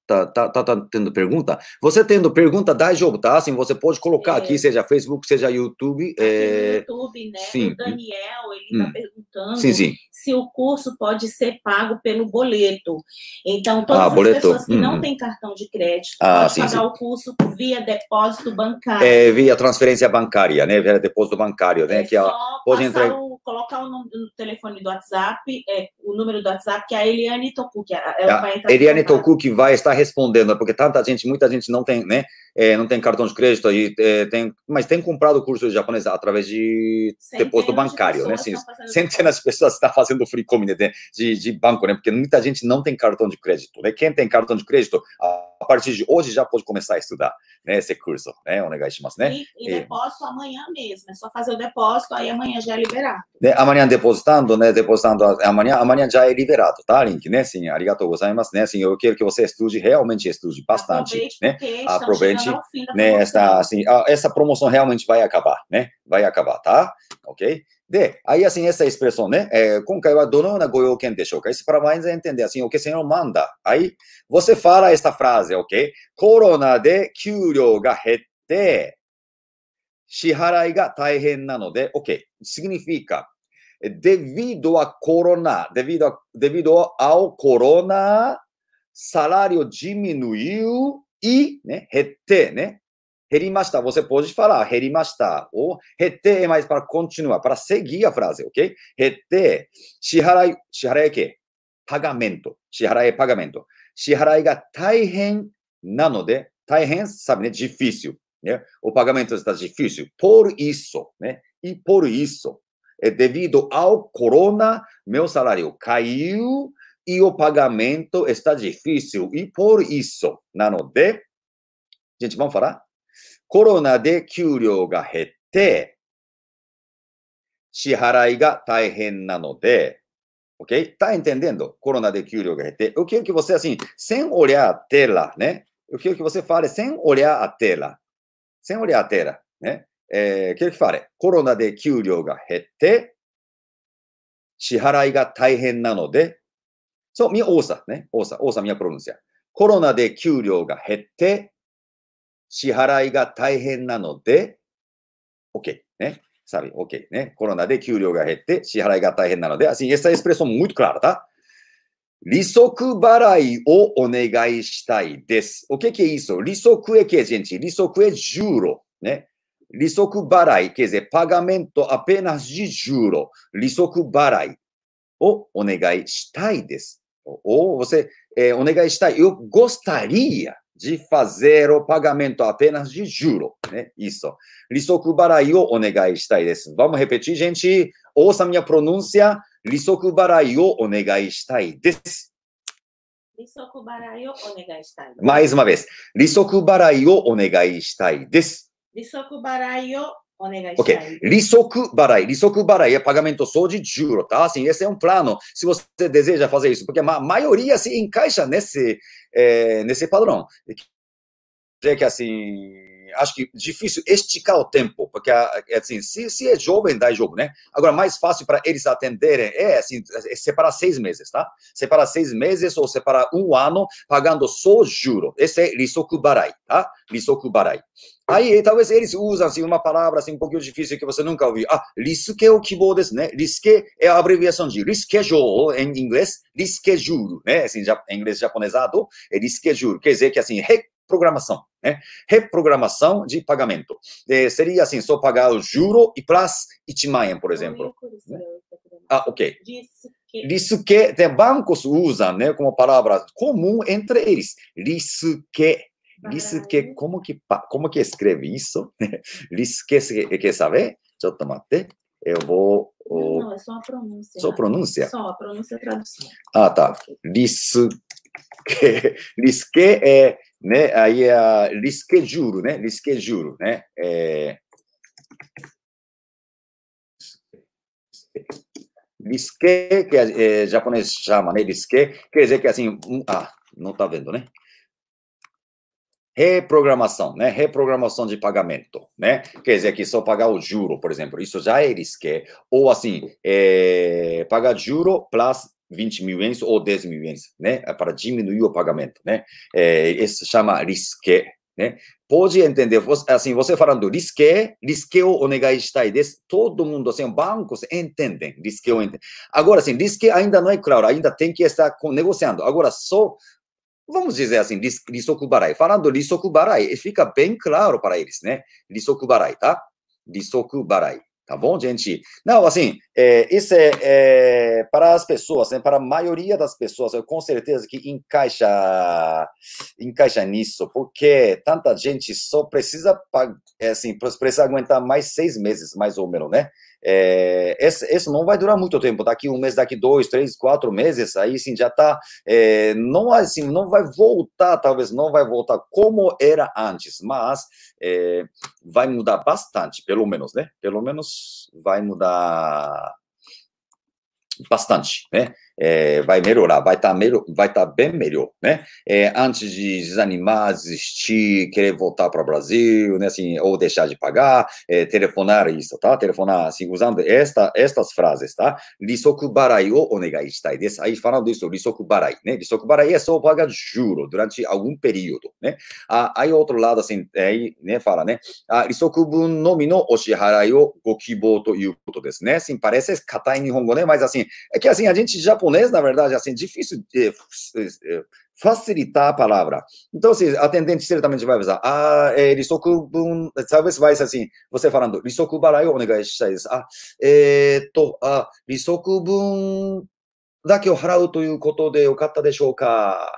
tá, tá, tá, tá tendo pergunta? Você tendo pergunta, dá jogo, tá? Assim, você pode colocar é. aqui, seja Facebook, seja YouTube. É... YouTube, né? Sim. O Daniel, ele hum. tá perguntando sim, sim. se o curso pode ser pago pelo boleto. Então, todas ah, as boleto. pessoas que hum. não têm cartão de crédito ah, podem pagar sim. o curso via depósito bancário. É, via transferência bancária, né? Via depósito bancário, né? É que só a... pode entrar...Colocar o número do telefone do WhatsApp, é, o número do WhatsApp, que a Eliane Tokuki, ela vai entrar. Eliane Tokuki vai estar respondendo, porque tanta gente, muita gente não tem, né? é, não tem cartão de crédito, aí, é, tem, mas tem comprado curso de japonês através de depósito bancário, né? Sim, centenas de pessoas estão fazendo free comedy de, de, de banco, né? Porque muita gente não tem cartão de crédito, né? Quem tem cartão de crédito, a partir de hoje já pode começar a estudar, né? Esse curso, né? O negaishimasu, né? E, e depósito é. amanhã mesmo, é só fazer o depósito, aí amanhã já é liberado. Né? Amanhã depositando, né? Depositando amanhã, amanhã já é liberado, tá, Link, né? Sim, arigatou gozaimasu, né? Sim, eu quero que você estude, realmente estude bastante, aproveite, né? Aproveite, né? Essa, assim, a, essa promoção realmente vai acabar, né? Vai acabar, tá? Ok? De, aí, assim, essa expressão, né? É, isso para mais entender, assim, o que o senhor manda. Aí, você fala esta frase, ok? Corona de kyūryō ga hette, shiharai ga taihen nanode, ok? Significa, devido a corona, devido, a, devido ao corona, salário diminuiu e, né? Hette, né? Herimashita, você pode falar herimashita ou hete é mais para continuar, para seguir a frase, ok? Hete, shiharai, shiharai é que? Pagamento. Shiharai é pagamento. Shiharai ga taihen nanode, taihen, sabe, né? Difícil, né? O pagamento está difícil. Por isso, né? E por isso, é devido ao corona, meu salário caiu e o pagamento está difícil. E por isso, nanode, gente, vamos falar? Corona de kyūryō ga hette, shiharai ga taihen nanode, ok? Tá entendendo? Corona de kyūryō ga hette. Eu quero que você, assim, sem olhar a tela, né? Eu quero que você fale sem olhar a tela. Sem olhar a tela, né? É, quero que fale. Corona de kyūryō ga hette, shiharai ga taihen nanode. Só me ouça, né? Ouça, ouça minha pronúncia. Corona de kyūryō ga hette, shiharai ga taihen nanode, ok, né? Sabe, ok, né? Corona de kyūryō ga hette, shiharai ga taihen nanode. Assim, essa expressão muito clara, tá? Risoku barai o onegai shitai desu. O que que é isso? Risoku é que, gente? Risoku é juro, né? Risoku barai, quer dizer, pagamento apenas de juro. Risoku barai o onegai shitai desu. Ou você, é, onegai shitai, eu gostaria de fazer o pagamento apenas de juro, né? Isso. Risoku barai o onegai shitai desu. Vamos repetir, gente. Ouça minha pronúncia. Risoku barai o onegai shitai desu. Risoku barai o onegai shitai desu. Mais uma vez. Risoku barai o onegai shitai desu. Risoku barai o onegai shitai desu. Ok. Risoku barai. Risoku barai é pagamento só de juro, tá? Assim, esse é um plano. Se você deseja fazer isso, porque a maioria se encaixa nesse... É, nesse padrão. É que, assim, acho que difícil esticar o tempo, porque, assim, se, se é jovem, dá jogo, né? Agora, mais fácil para eles atenderem é, assim, é separar seis meses, tá? Separar seis meses ou separar um ano pagando só juro. Esse é risoku barai, tá? Risoku barai. Aí, talvez eles usam, assim, uma palavra, assim, um pouquinho difícil que você nunca ouviu. Ah, risque o kibou desu, né? Risque é a abreviação de reschedule em inglês, reschedule, né? Assim, em inglês japonesado, é reschedule. Quer dizer que, assim, reprogramação, né? Reprogramação de pagamento. É, seria assim, só pagar o juro e plus um mil yen, por exemplo. Né? Ah, ok. Risque, tem bancos usam, né, como palavra comum entre eles. Risque. Risque, como que, como que escreve isso? Risque, quer saber? Deixa eu matar. Eu vou... Não, não, é só a pronúncia. Só a pronúncia? Só a pronúncia e a tradução. Ah, tá. Risque. Risque é... né, aí é reschedule, né, reschedule, né, é... risque, que é, é, japonês chama, né, risque, quer dizer que, assim, um, ah, não tá vendo, né, reprogramação, né, reprogramação de pagamento, né, quer dizer que só pagar o juro, por exemplo, isso já é risque, ou, assim, é, pagar juro plus vinte mil ienes ou dez mil ienes, né? Para diminuir o pagamento, né? É, isso chama risque, né? Pode entender, assim, você falando risque, risque o onegai shitai desu, todo mundo, assim, bancos entendem, risque o entendem. Agora, assim, risque ainda não é claro, ainda tem que estar negociando. Agora, só, vamos dizer assim, risoku barai. Falando risoku barai, fica bem claro para eles, né? Risoku barai, tá? Risoku barai. Tá bom, gente? Não, assim, é, isso é, é para as pessoas, né? Para a maioria das pessoas, eu com certeza que encaixa, encaixa nisso, porque tanta gente só precisa, assim, precisa aguentar mais seis meses, mais ou menos, né? É, isso não vai durar muito tempo, daqui um mês, daqui dois, três, quatro meses, aí sim já tá, é, não, assim, não vai voltar, talvez não vai voltar como era antes, mas é, vai mudar bastante, pelo menos, né? Pelo menos vai mudar bastante, né? É, vai melhorar, vai estar tá melhor, vai tá bem melhor, né? É, antes de desanimar, desistir, querer voltar para o Brasil, né? Assim, ou deixar de pagar, é, telefonar isso, tá? Telefonar, assim, usando esta, estas frases, tá? Risoku barai o onegai shitai desu. Aí, falando isso, risoku barai, né? Risoku barai é só pagar juro durante algum período, né? Ah, aí, outro lado, assim, aí, né? Fala, né? Ah, risoku bun nomi no o shiharai o go kibou to iu koto desu, né? Assim, parece katai nihongo, né? Mas, assim, é que, assim, a gente já na verdade, assim, difícil de facilitar a palavra. Então, assim, atendente certamente vai avisar. Ah, é, risoku, talvez vai ser assim, você falando, risoku barai o onegai shitai desu. Ah, é, to, ah, risoku bun dake o harau toiu koto de yokatta deshou ka?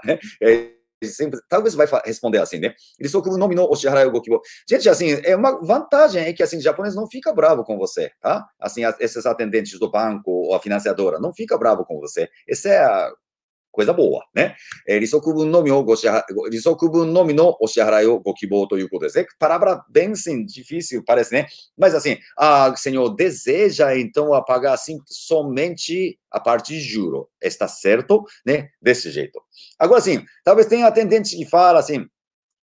Sempre, talvez vai responder assim, né? Risoku no mi no o shiharai o go kibou. Gente, assim, é uma vantagem é que, assim, o japonês não fica bravo com você, tá? Assim, as, esses atendentes do banco ou a financiadora não fica bravo com você. Essa é a coisa boa, né? Risoku no mi no o shiharai o go kibou to iu koto desu. Palavra bem, sim, difícil, parece, né? Mas, assim, ah, senhor, deseja, então, pagar, assim, somente a parte de juro, está certo, né? Desse jeito. Agora, assim, talvez tenha atendente que fala assim,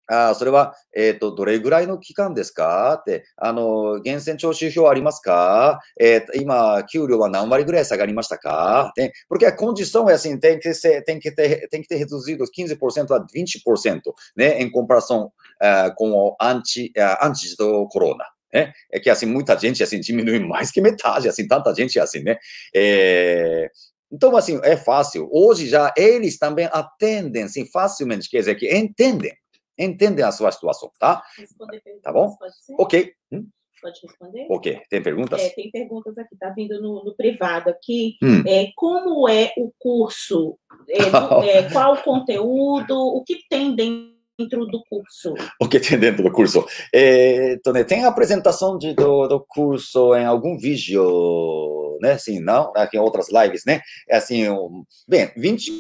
ah, それは, eh, と, どれぐらいの期間ですか? って, あの, 源泉徴収票ありますか? Eh, 今, 給料は何割ぐらい下がりましたか? Tem, porque a condição é assim, tem que ser, tem que ter, tem que ter reduzido quinze por cento a vinte por cento, né? Em comparação uh, com o anti, uh, antes do corona. É, é que, assim, muita gente, assim, diminui mais que metade, assim, tanta gente, assim, né? É... Então, assim, é fácil. Hoje já eles também atendem, assim, facilmente, quer dizer, que entendem, entendem a sua situação, tá? Responder perguntas, tá bom? Pode ser? Ok. Hum? Pode responder? Ok. Tem perguntas? É, tem perguntas aqui, tá vindo no, no privado aqui. Hum. É, como é o curso? É, do, é, qual o conteúdo? O que tem dentro? Dentro do curso. O que tem dentro do curso? É, então, né, tem a apresentação de, do, do curso em algum vídeo, né? Assim, não, aqui em outras lives, né? É assim, um, bem, vinte,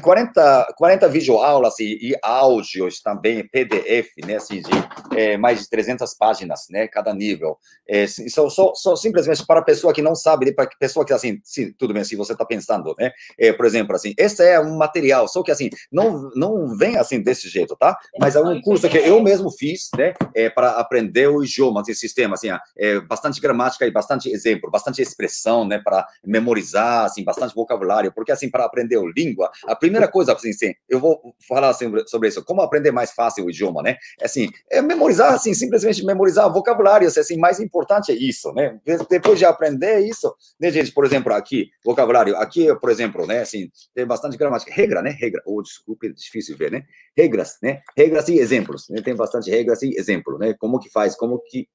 quarenta, quarenta videoaulas e, e áudios também, P D F, né? Assim, de é, mais de trezentas páginas, né? Cada nível. É, só, só, só simplesmente para a pessoa que não sabe, para a pessoa que, assim, sim, tudo bem, se você está pensando, né? É, por exemplo, assim, esse é um material, só que, assim, não, não vem, assim, desse jeito, tá? Mas é um curso que eu mesmo fiz, né? É, para aprender o idioma, esse sistema, assim, é, bastante gramática e bastante exemplo, bastante expressão, né? Para memorizar, assim, bastante vocabulário, porque, assim, para aprender a língua, a primeira coisa, assim, sim, eu vou falar assim, sobre isso, como aprender mais fácil o idioma, né? Assim, é memorizar, assim, simplesmente memorizar vocabulário, assim, mais importante é isso, né? Depois de aprender isso, né, gente? Por exemplo, aqui, vocabulário, aqui, por exemplo, né? Assim, tem bastante gramática, regra, né? Regra, ou, oh, desculpe, é difícil ver, né? Regras, né? Regras e exemplos, né? Tem bastante regras e exemplo, né? Como que faz, como que...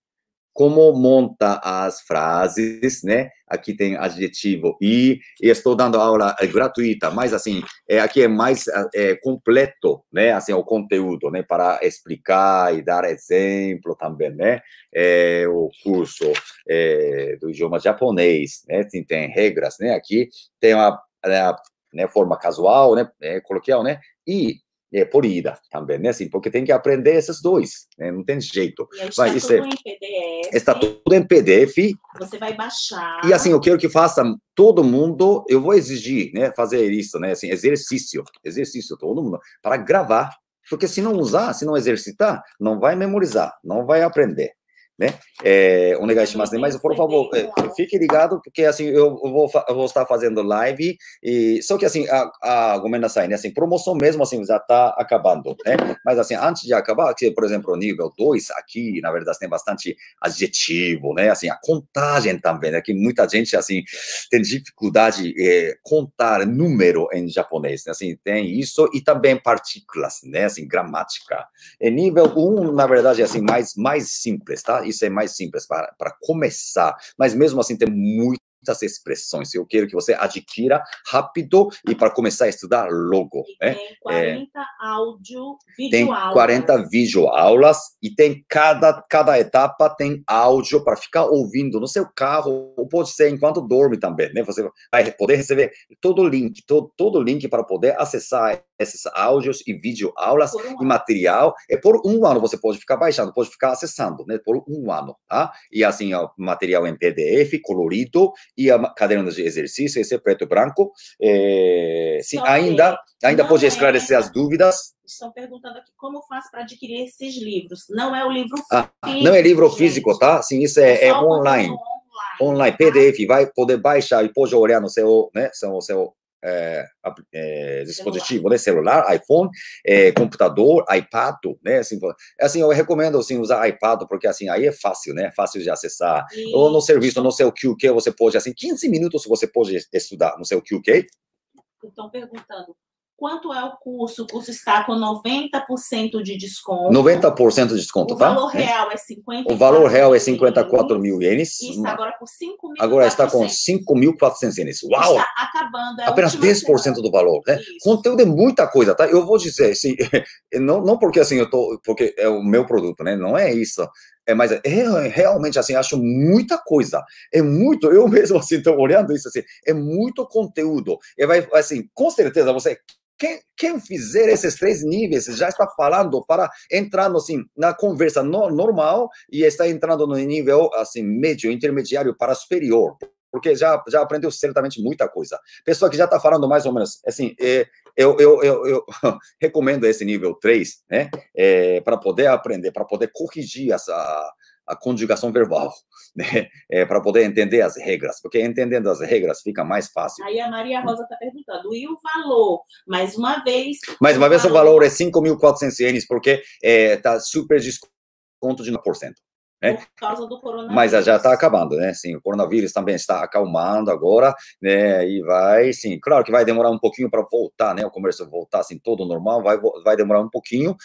como monta as frases, né? Aqui tem adjetivo e, e estou dando aula gratuita, mas, assim, é, aqui é mais é, completo, né? Assim, o conteúdo, né? Para explicar e dar exemplo também, né? É, o curso é, do idioma japonês, né? Tem, tem regras, né? Aqui tem uma, a, né, forma casual, né? É, coloquial, né? E é polida também, né? Assim, porque tem que aprender esses dois, né? Não tem jeito. E vai, está tudo é, em P D F. Está tudo em P D F. Você vai baixar. E, assim, eu quero que faça todo mundo, eu vou exigir, né? Fazer isso, né? Assim, exercício, exercício, todo mundo, para gravar. Porque se não usar, se não exercitar, não vai memorizar, não vai aprender, né? É, o negócio de mais, mas, por favor, é, fique ligado, porque, assim, eu vou, eu vou estar fazendo live, e, só que, assim, a, a Gomena Sai, né? Assim, promoção mesmo, assim, já está acabando, né? Mas, assim, antes de acabar, aqui, por exemplo, o nível dois, aqui, na verdade, tem bastante adjetivo, né? Assim, a contagem também, né? Que muita gente, assim, tem dificuldade é, contar número em japonês, né? Assim, tem isso, e também partículas, né? Assim, gramática. E nível um, na verdade, é, assim, mais, mais simples, tá? isso é mais simples para, para começar, mas mesmo assim tem muito muitas expressões, eu quero que você adquira rápido e para começar a estudar logo. É? Tem quarenta é, áudio, vídeo aulas. Tem quarenta vídeo aulas e tem cada, cada etapa tem áudio para ficar ouvindo no seu carro, ou pode ser enquanto dorme também, né? Você vai poder receber todo o link, todo, todo link para poder acessar esses áudios e vídeo aulas um e material. É por um ano você pode ficar baixando, pode ficar acessando, né? Por um ano, tá? E assim, ó, material em P D F, colorido, e a caderno de exercício, esse é preto e branco. É, sim, ainda ainda pode esclarecer é, as dúvidas. Estão perguntando aqui como faz para adquirir esses livros. Não é o livro ah, físico. Não é livro físico, gente, tá? Sim, isso é, é online. Online. Online, P D F, tá? Vai poder baixar e pode olhar no seu, né, seu, seu é, é, dispositivo, celular. Né? Celular, iPhone, é, computador, iPad, né? Assim, assim, eu recomendo assim, usar iPad, porque assim, aí é fácil, né? Fácil de acessar. E... Ou no serviço, no seu Q Q, você pode, assim, quinze minutos você pode estudar no seu Q Q. Então, perguntando, quanto é o curso? O curso está com noventa por cento de desconto. noventa por cento de desconto, tá? O valor tá? real é cinquenta. O valor real é cinquenta e quatro mil ienes. E está agora por cinco mil e quatrocentos. Agora está com cinco mil e quatrocentos ienes. Uau! Está acabando. É apenas dez por cento semana. Do valor, né? Isso. Conteúdo é muita coisa, tá? Eu vou dizer, assim, não, não porque assim eu tô, porque é o meu produto, né? Não é isso. É, mas é, realmente, assim, acho muita coisa. É muito, eu mesmo, assim, tô olhando isso, assim, é muito conteúdo. E vai, assim, com certeza, você... Quem, quem fizer esses três níveis já está falando para entrar assim, na conversa no, normal e está entrando no nível assim, médio, intermediário para superior, porque já, já aprendeu certamente muita coisa. Pessoa que já está falando mais ou menos, assim, é, eu, eu, eu, eu recomendo esse nível três, né, é, para poder aprender, para poder corrigir essa... a conjugação verbal, né? É, para poder entender as regras, porque entendendo as regras fica mais fácil. Aí a Maria Rosa está perguntando, e o valor? Mais uma vez... Mais uma vez o valor, valor é cinco mil e quatrocentos ienes, porque está é, super desconto de nove por cento. Né? Por causa do coronavírus. Mas já está acabando, né? Sim, o coronavírus também está acalmando agora, né? E vai, sim, claro que vai demorar um pouquinho para voltar, né? O comércio voltar, assim, todo normal, vai, vai demorar um pouquinho,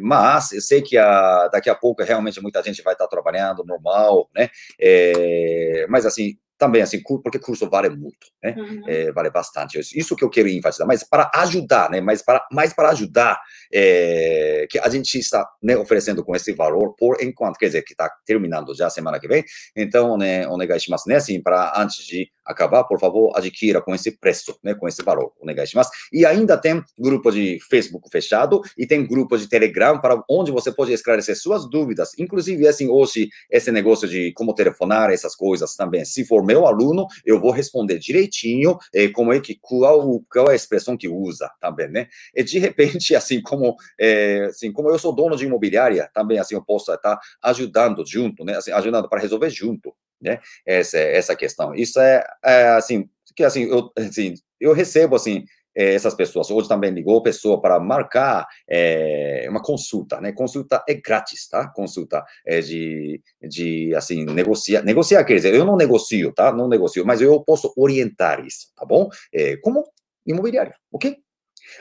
mas eu sei que a, daqui a pouco realmente muita gente vai estar trabalhando normal, né? É, mas, assim, também, assim, porque curso vale muito, né? Uhum. É, vale bastante. Isso que eu quero enfatizar, mas para ajudar, né? Mas para, mas para ajudar é, que a gente está, né, oferecendo com esse valor por enquanto, quer dizer, que está terminando já semana que vem. Então, né, onegai shimasu, né? Assim, para antes de acabar, por favor, adquira com esse preço, né? Com esse valor, onegai shimasu. E ainda tem grupo de Facebook fechado e tem grupo de Telegram para onde você pode esclarecer suas dúvidas. Inclusive, assim, hoje, esse negócio de como telefonar, essas coisas também, se for meu aluno, eu vou responder direitinho eh, como é que, qual, qual é a expressão que usa, também, né? E de repente, assim como, eh, assim, como eu sou dono de imobiliária, também assim eu posso estar ajudando junto, né? Assim, ajudando para resolver junto, né? Essa, essa questão. Isso é, é assim, que assim eu, assim, eu recebo, assim, essas pessoas. Hoje também ligou a pessoa para marcar é, uma consulta, né? Consulta é grátis, tá? Consulta é de, de, assim, negociar. Negociar, quer dizer, eu não negocio, tá? Não negocio, mas eu posso orientar isso, tá bom? É, como imobiliária, ok?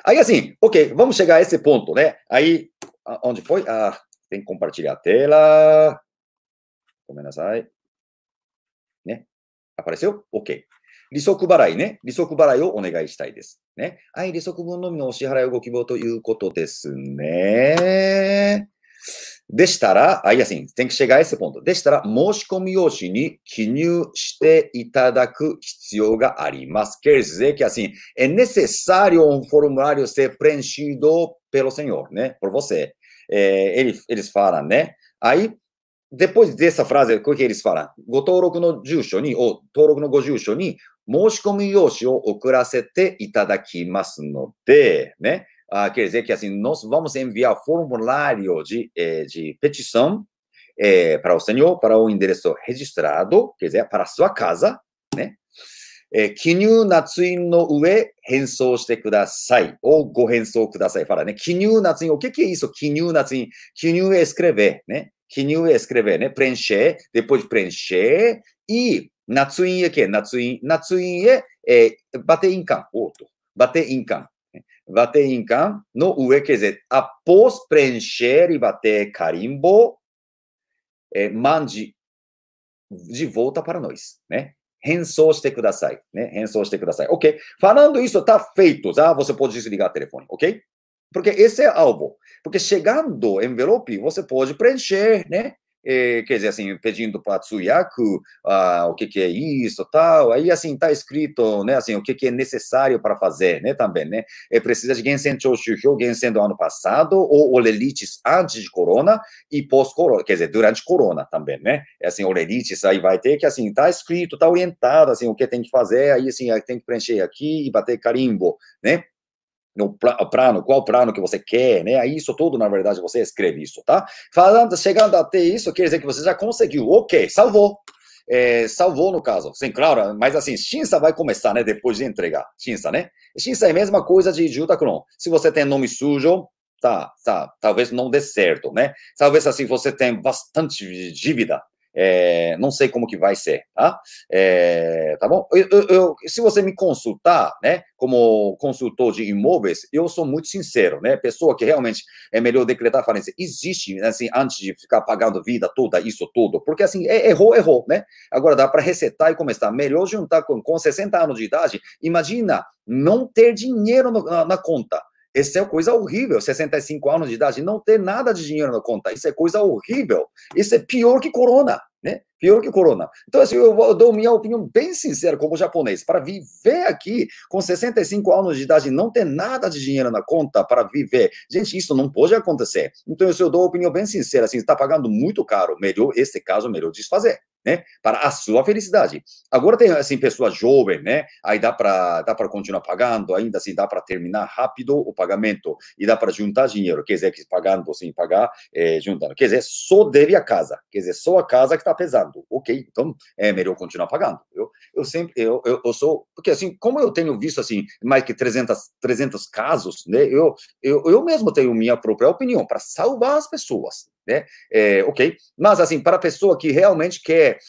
Aí, assim, ok, vamos chegar a esse ponto, né? Aí, onde foi? Ah, tem que compartilhar a tela. Né? Apareceu? Ok. 利息払いね。利息払いをお願いしたいです。ね。はい、利息分のみのお支払いをご希望ということですね。でしたら、aí assim, tem que chegar a esse ponto. でしたら、申し込み用紙に記入していただく必要があります。Quer dizer que assim, é necessário um formulário ser preenchido pelo senhor, né? Por você. É, ele, eles falam, né? Aí, depois dessa frase, o que eles falam? ご登録の住所に、お、登録のご住所に、申し込み用紙を送らせていただきますので、né? Ah, quer dizer que assim, nós vamos enviar formulário de, eh, de petição eh, para o senhor, para o endereço registrado, quer dizer, para a sua casa, né? Eh, 記入捺印の上、返送してください。ou ご返送ください。Fala, né? 記入捺印、o que que é isso? 記入捺印。記入é escrever, né? 記入é escrever, né? Preencher, depois de preencher, e Natsuin é que? Natsuin, Natsuin é, é bater em can, outro. Bater em can. Bater em can no ue, quer dizer, após preencher e bater carimbo, é, mande de volta para nós, né? Rensoshite kudasai, né? Rensoshite kudasai, ok? Falando isso, tá feito, tá? Você pode desligar o telefone, ok? Porque esse é algo. Porque chegando o envelope, você pode preencher, né? É, quer dizer, assim, pedindo para Tsuyaku, ah, o que que é isso, tal, aí, assim, tá escrito, né, assim, o que que é necessário para fazer, né, também, né, é, precisa de Gensen Chōshūhyō, Gensen do ano passado, ou Orelites antes de Corona e pós-Corona, quer dizer, durante Corona também, né, é, assim, Orelites aí vai ter que, assim, tá escrito, tá orientado, assim, o que tem que fazer, aí, assim, tem que preencher aqui e bater carimbo, né, no plano, qual plano que você quer, né? Aí isso tudo, na verdade, você escreve isso, tá? Falando, chegando até isso, quer dizer que você já conseguiu, ok, salvou. É, salvou no caso, sim, claro, mas assim, shinsa vai começar, né, depois de entregar, shinsa, né? Shinsa é a mesma coisa de Jūtaku Loan. Se você tem nome sujo, tá, tá, talvez não dê certo, né? Talvez assim, você tem bastante dívida, É, não sei como que vai ser, tá? É, tá bom? Eu, eu, eu, se você me consultar, né, como consultor de imóveis, eu sou muito sincero, né? Pessoa que realmente é melhor decretar falência. Existe, assim, antes de ficar pagando vida toda, isso tudo, porque assim, é, errou, errou, né? Agora dá para resetar e começar. Melhor juntar com, com sessenta anos de idade. Imagina não ter dinheiro no, na, na conta. Isso é coisa horrível, sessenta e cinco anos de idade, não ter nada de dinheiro na conta, isso é coisa horrível, isso é pior que corona, né? Pior que corona. Então, assim, eu dou minha opinião bem sincera como japonês, para viver aqui com sessenta e cinco anos de idade, não ter nada de dinheiro na conta para viver, gente, isso não pode acontecer. Então, eu dou opinião bem sincera, assim, está pagando muito caro, melhor, esse caso, melhor desfazer, né? Para a sua felicidade. Agora tem, assim, pessoa jovem, né? Aí dá para dá para continuar pagando, ainda assim dá para terminar rápido o pagamento e dá para juntar dinheiro, quer dizer, que pagando sem pagar, é, juntando. Quer dizer, só deve a casa, quer dizer, só a casa que está pesando. Ok, então é melhor continuar pagando. Eu, eu sempre, eu, eu, eu sou, porque assim, como eu tenho visto, assim, mais que trezentos casos, né? Eu, eu, eu mesmo tenho minha própria opinião para salvar as pessoas, né? É, ok, mas assim, para a pessoa que realmente quer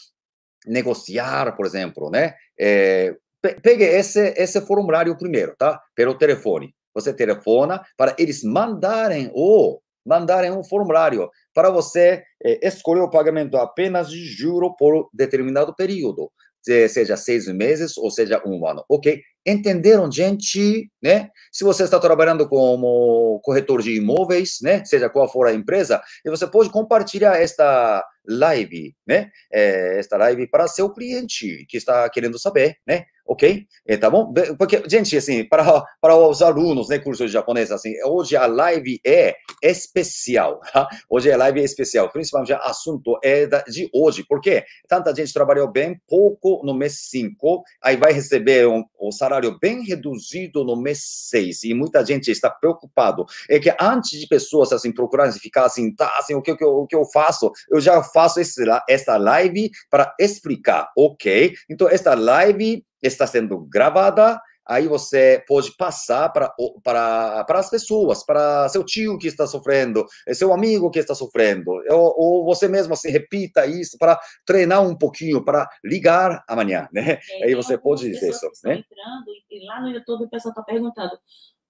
negociar, por exemplo, né? É, pegue esse, esse formulário primeiro, tá? Pelo telefone. Você telefona para eles mandarem o mandarem um formulário para você é, escolher o pagamento apenas de juro por determinado período, seja seis meses ou seja um ano, ok? Entenderam, gente, né? Se você está trabalhando como corretor de imóveis, né? Seja qual for a empresa, e você pode compartilhar esta live, né? É, esta live para seu cliente que está querendo saber, né? Ok? É, tá bom? Porque, gente, assim, para, para os alunos, né? Curso de japonês, assim, hoje a live é especial, tá? Hoje a live é especial, principalmente o assunto é de hoje, porque tanta gente trabalhou bem pouco no mês cinco, aí vai receber um, um salário bem reduzido no mês seis, e muita gente está preocupado, é que antes de pessoas assim procurarem ficar assim, tá, assim, o que, o que, eu, o que eu faço? Eu já faço esse, esta live para explicar, ok? Então, esta live está sendo gravada, aí você pode passar para, para, para as pessoas, para seu tio que está sofrendo, seu amigo que está sofrendo, ou, ou você mesmo se assim, repita isso para treinar um pouquinho, para ligar amanhã, né? É, aí você pode dizer isso, né? Entrando, e lá no YouTube o pessoal está perguntando,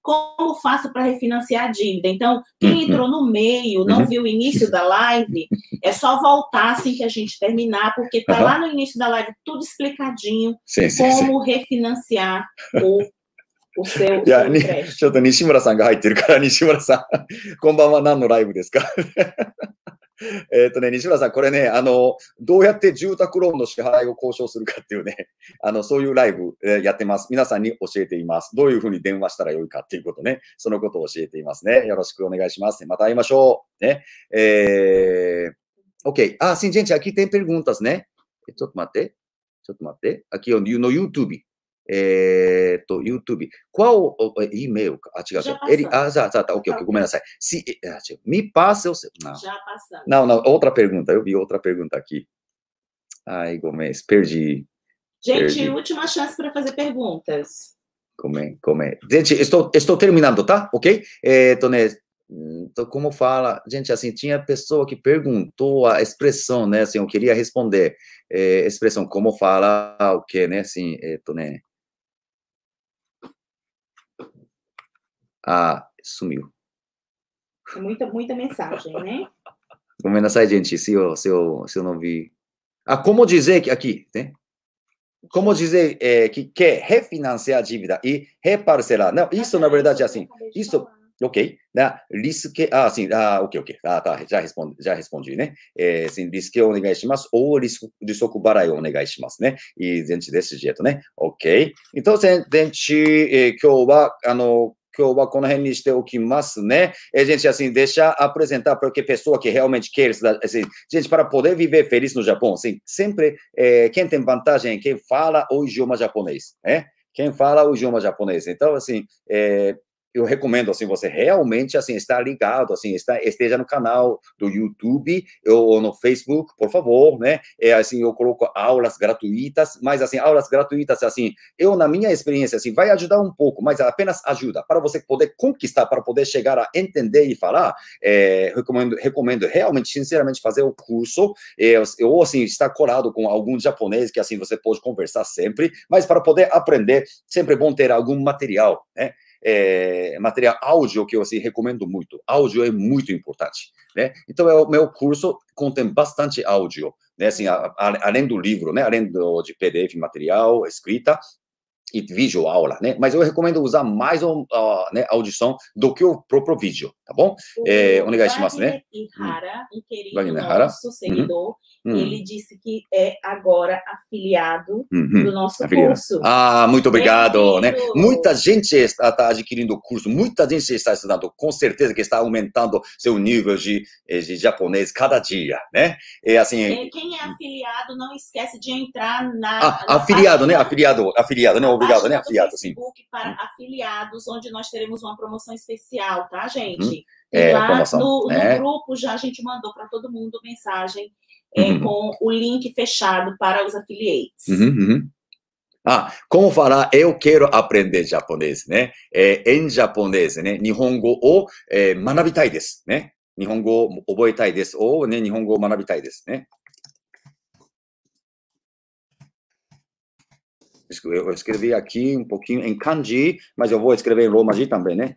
como faço para refinanciar a dívida? Então, quem entrou no meio, não viu o início da live, é só voltar assim que a gente terminar, porque tá uhum. lá no início da live tudo explicadinho, sim, sim, como sim. refinanciar o o seu crédito. Deixa eu ver, Nishimura-san que está entrando, Nishimura-san, konbanwa, nan no live desu ka? えっとね、西村さん、これね、あの、どうやって住宅ローンの支払いを交渉するかっていうね、あの、そういうライブやってます。皆さんに教えています。どういうふうに電話したらよいかっていうことね、そのことを教えていますね。よろしくお願いします。また会いましょう。ね。えー、OK。あ、sim, gente, aqui tem perguntas, né? ちょっと待って。ちょっと待って。aqui no YouTube. えっと、YouTube. Qual e-mail? Ah,違う。Ele, ah, já, já, tá, ok, ok, ごめんなさい. Se, ah, me passa o seu. Não. Já passamos. Não, não, outra pergunta, eu vi outra pergunta aqui. Ai, Gomes, perdi. Gente, perdi. Última chance para fazer perguntas. Come, come. Gente, estou, estou terminando, tá? Ok? É, tô, né, Então, como fala, gente, assim, tinha pessoa que perguntou a expressão, né, assim, eu queria responder. É, expressão, como fala o quê, né, assim, é, tô, né. Ah, sumiu. Muita, muita mensagem, né? ごめんなさい, gente, se eu, se eu, se eu não vi. Ah, como dizer que aqui, né? Como dizer é, que quer refinanciar a dívida e reparcelar. Não, isso na verdade é assim. Isso, ok. Né? Risque, ah, sim, ah, ok, ok. Ah, tá, já respondi, já respondi, né? É, sim, risque o negai shimasu ou risco de sokubarai o negai shimasu, né? E gente desse jeito, né? Ok. Então, gente, eh, kyou wa, ano, 今日はこの辺にしておきますね. É, gente, assim, deixa apresentar para que pessoa que realmente quer estudar, assim, gente, para poder viver feliz no Japão, assim, sempre é, quem tem vantagem é quem fala o idioma japonês, né? Quem fala o idioma japonês. Então, assim, é, eu recomendo, assim, você realmente, assim, estar ligado, assim, está, esteja no canal do YouTube ou no Facebook, por favor, né? É, assim, eu coloco aulas gratuitas, mas, assim, aulas gratuitas, assim, eu, na minha experiência, assim, vai ajudar um pouco, mas apenas ajuda para você poder conquistar, para poder chegar a entender e falar. É, recomendo, recomendo realmente, sinceramente, fazer o curso, é, ou, assim, estar colado com algum japonês que, assim, você pode conversar sempre, mas para poder aprender, sempre é bom ter algum material, né? É, material áudio que eu assim, recomendo muito. Áudio é muito importante, né? Então, é o meu curso contém bastante áudio, né? Assim, a, a, além do livro, né? Além do, de P D F, material, escrita e vídeo aula, né? Mas eu recomendo usar mais um, uh, né, audição do que o próprio vídeo, tá bom? O é, onegaishimasu, né? Ihara, um querido Ihara. Nosso seguidor, uhum. Ele disse que é agora afiliado uhum. do nosso afiliado. Curso. Ah, muito obrigado, né? Muita gente está adquirindo o curso, muita gente está estudando, com certeza que está aumentando seu nível de, de japonês cada dia, né? É assim. Quem é afiliado não esquece de entrar na. Ah, na afiliado, página. Né? Afiliado, afiliado, né? Obrigado, né? Afiliado, sim. Para afiliados, onde nós teremos uma promoção especial, tá, gente? Uhum. É, lá promoção. No, é. No grupo já a gente mandou para todo mundo mensagem é, uhum. com o link fechado para os affiliates. Uhum, uhum. Ah, como falar eu quero aprender japonês, né? É, em japonês, né? Nihongo o é, manabitai desu, né? Nihongo oboetai desu ou né? Nihongo manabitai desu, né? Eu escrevi aqui um pouquinho em kanji, mas eu vou escrever em romaji também, né?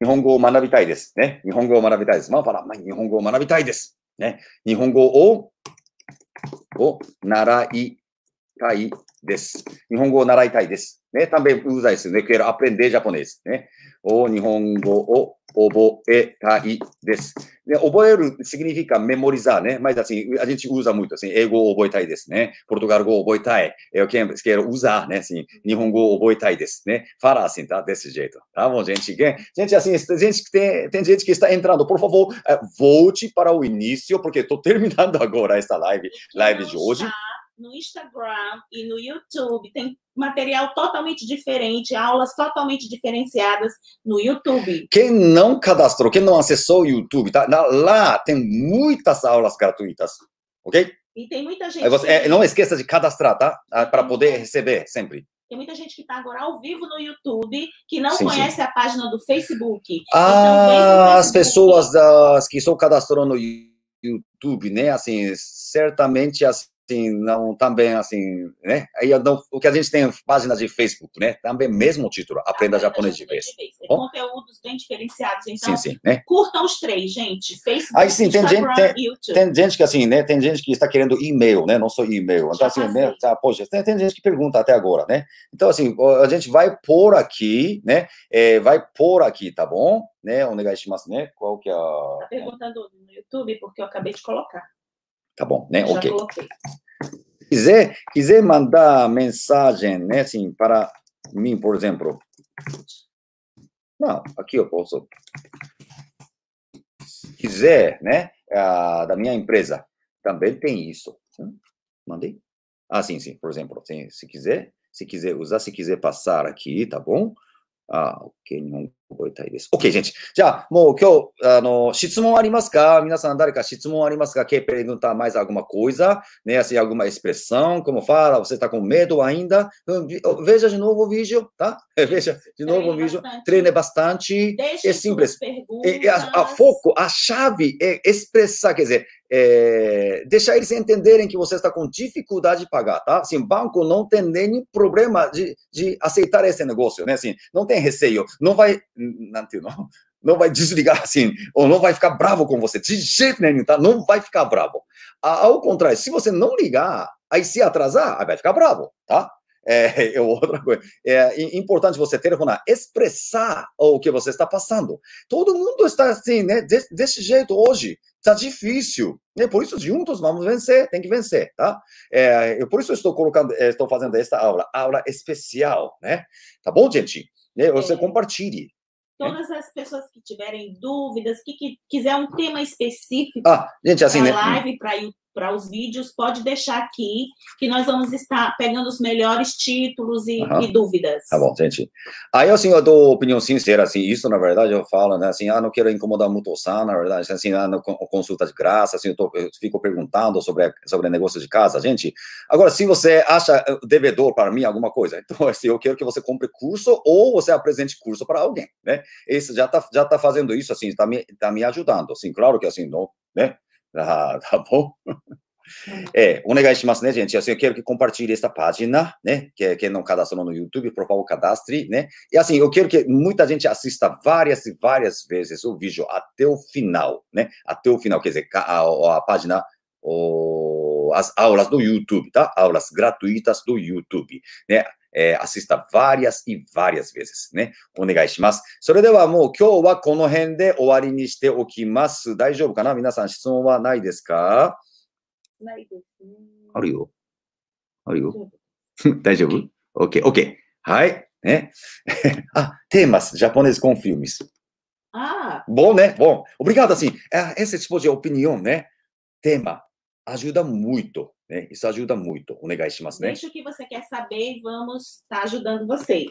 Nihongo o manabitai desu, né? Nihongo o manabitai desu. Vamos falar, mas Nihongo o manabitai desu, né? Nihongo o o naraitai desu. Nihongo o naraitai desu, né? Também usa isso, né? Quero aprender japonês, né? O Nihongo o oboetai desu. Oboeru significa memorizar, né? Mas assim, a gente usa muito, assim, ego oboetai desu, né? Portugal go oboetai. Eu quero usar, né? Assim, nihongo oboetai desu, né? Fala assim, tá? Desse jeito. Tá bom, gente? Gente, assim, gente, tem, tem gente que está entrando. Por favor, volte para o início, porque estou terminando agora esta live, live de hoje. No Instagram e no YouTube tem material totalmente diferente, aulas totalmente diferenciadas no YouTube. Quem não cadastrou, quem não acessou o YouTube, tá? Lá tem muitas aulas gratuitas, ok? E tem muita gente... Você, é, não esqueça de cadastrar, tá? Para poder receber sempre. Tem muita gente que está agora ao vivo no YouTube, que não sim, conhece sim. a página do Facebook. Ah, então, as pessoas das, que estão cadastrando no YouTube, né? Assim, certamente as Assim, não, também assim, né? Aí, não, o que a gente tem página de Facebook, né? Também mesmo título, Aprenda, Aprenda Japonês de Vez. De vez. É conteúdos bem diferenciados, então sim, sim, né? Curtam os três, gente. Facebook, aí, sim, Instagram, tem gente, tem, YouTube. Tem gente que assim, né? Tem gente que está querendo e-mail, né? Não só e-mail. Então, assim, né? Tá, poxa, tem, tem gente que pergunta até agora, né? Então, assim, a gente vai por aqui, né? É, vai por aqui, tá bom? Né? Onegaishimasu, né? Qual que é a... Tá perguntando no YouTube porque eu acabei de colocar. Tá bom, né? Já ok. Coloquei. Quiser, quiser mandar mensagem, né? Assim, para mim, por exemplo. Não, aqui eu posso. Quiser, né? A, da minha empresa. Também tem isso. Mandei. Ah, sim, sim. Por exemplo, sim, se quiser, se quiser usar, se quiser passar aqui, tá bom? Ah, ok, não vou estar aíです. Ok, gente. Já, bom, hoje, ah, no, 質問ありますか? 皆さん誰か質問ありますか? Quer perguntar mais alguma coisa, né? Assim, alguma expressão, como fala, você está com medo ainda? Veja de novo o vídeo, tá? Veja de novo o vídeo. Treine bastante. É simples. É, a, a foco, a chave é expressar, quer dizer, é, deixar eles entenderem que você está com dificuldade de pagar, tá? Assim, banco não tem nenhum problema de, de aceitar esse negócio, né? Assim, não tem receio, não vai, não, não, não vai desligar assim, ou não vai ficar bravo com você, de jeito nenhum, tá? Não vai ficar bravo. Ao contrário, se você não ligar, aí se atrasar, aí vai ficar bravo, tá? É, outra coisa, é importante você telefonar, expressar o que você está passando. Todo mundo está assim, né? Des, desse jeito hoje, está difícil, né? Por isso juntos vamos vencer, tem que vencer, tá? É, eu, por isso eu estou colocando, estou fazendo esta aula, aula especial, né? Tá bom, gente? É. Você compartilhe. Todas as pessoas que tiverem dúvidas, que, que quiser um tema específico ah, gente, assim, para a live, né? Para os vídeos, pode deixar aqui, que nós vamos estar pegando os melhores títulos e, uhum. e dúvidas. Tá bom, gente. Aí, assim, eu dou opinião sincera, assim, isso, na verdade, eu falo, né, assim, ah, não quero incomodar Mutō-san, na verdade, assim, ah, não, consulta de graça, assim, eu, tô, eu fico perguntando sobre, sobre negócio de casa, gente. Agora, se você acha devedor para mim alguma coisa, então, assim, eu quero que você compre curso ou você apresente curso para alguém, né? Esse já tá, já tá fazendo isso, assim, tá me, tá me ajudando, assim, claro que, assim, não, né? Ah, tá bom? É, onegaishimasu, né, gente? Assim, eu quero que compartilhe esta página, né? Que quem não cadastrou no YouTube, por favor, cadastre, né? E assim, eu quero que muita gente assista várias e várias vezes o vídeo até o final, né? Até o final, quer dizer, a, a, a página, o, as aulas do YouTube, tá? Aulas gratuitas do YouTube, né? É, assista várias e várias vezes, né? Onegaishimasu. Soredewa, mou, kyou wa kono hen de owari ni shite okimasu. Daijoubu kana? Minasan, shitsumon wa nai desu ka? Nai desu. Aru yo. Aru yo. Daijoubu? Ok, ok. Hai, né? Ah, temas japoneses com filmes. Ah! Bom, né? Bom. Obrigado, assim. Esse tipo de opinião, né? Tema ajuda muito. Né? Isso ajuda muito. Onegaishimasu, né? Deixa o que você quer saber e vamos estar tá ajudando vocês.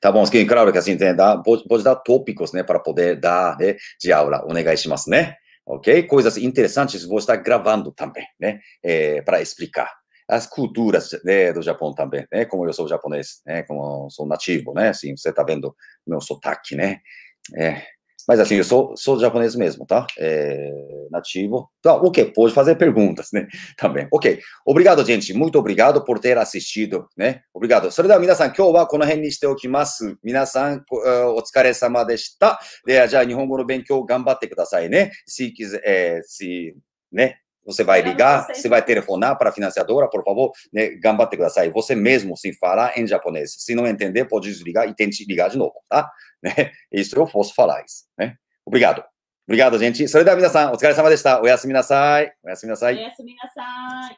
Tá bom, que claro que assim, tem, dá, pode, pode dar tópicos, né, para poder dar, né, de aula. Onegaishimasu, né? Ok? Coisas interessantes vou estar gravando também, né? É, para explicar as culturas, né, do Japão também, né? Como eu sou japonês, né? Como eu sou nativo, né? Assim, você tá vendo meu sotaque, né? É. Mas assim, eu sou, sou japonês mesmo, tá? É, nativo. Tá, ok, pode fazer perguntas, né? Também. Ok. Obrigado, gente. Muito obrigado por ter assistido, né? Obrigado. Soredewa, minasan, kyou wa kono hen ni shite okimasu. Minasan, o tsukaresama deshita. De, já, nihongo no benkyou ganbatte kudasai, né? Se quiser, é, se, né? Você vai ligar, você vai telefonar para a financiadora, por favor, né? Ganbatte kudasai. Você mesmo, se falar em japonês. Se não entender, pode desligar e tente ligar de novo, tá? Né? Isso eu posso falar, isso, né? Obrigado. Obrigado, gente. Soredewa, minasan, o tsukaresama deshita. Oyasumi nasai. Oyasumi nasai. Oyasumi nasai.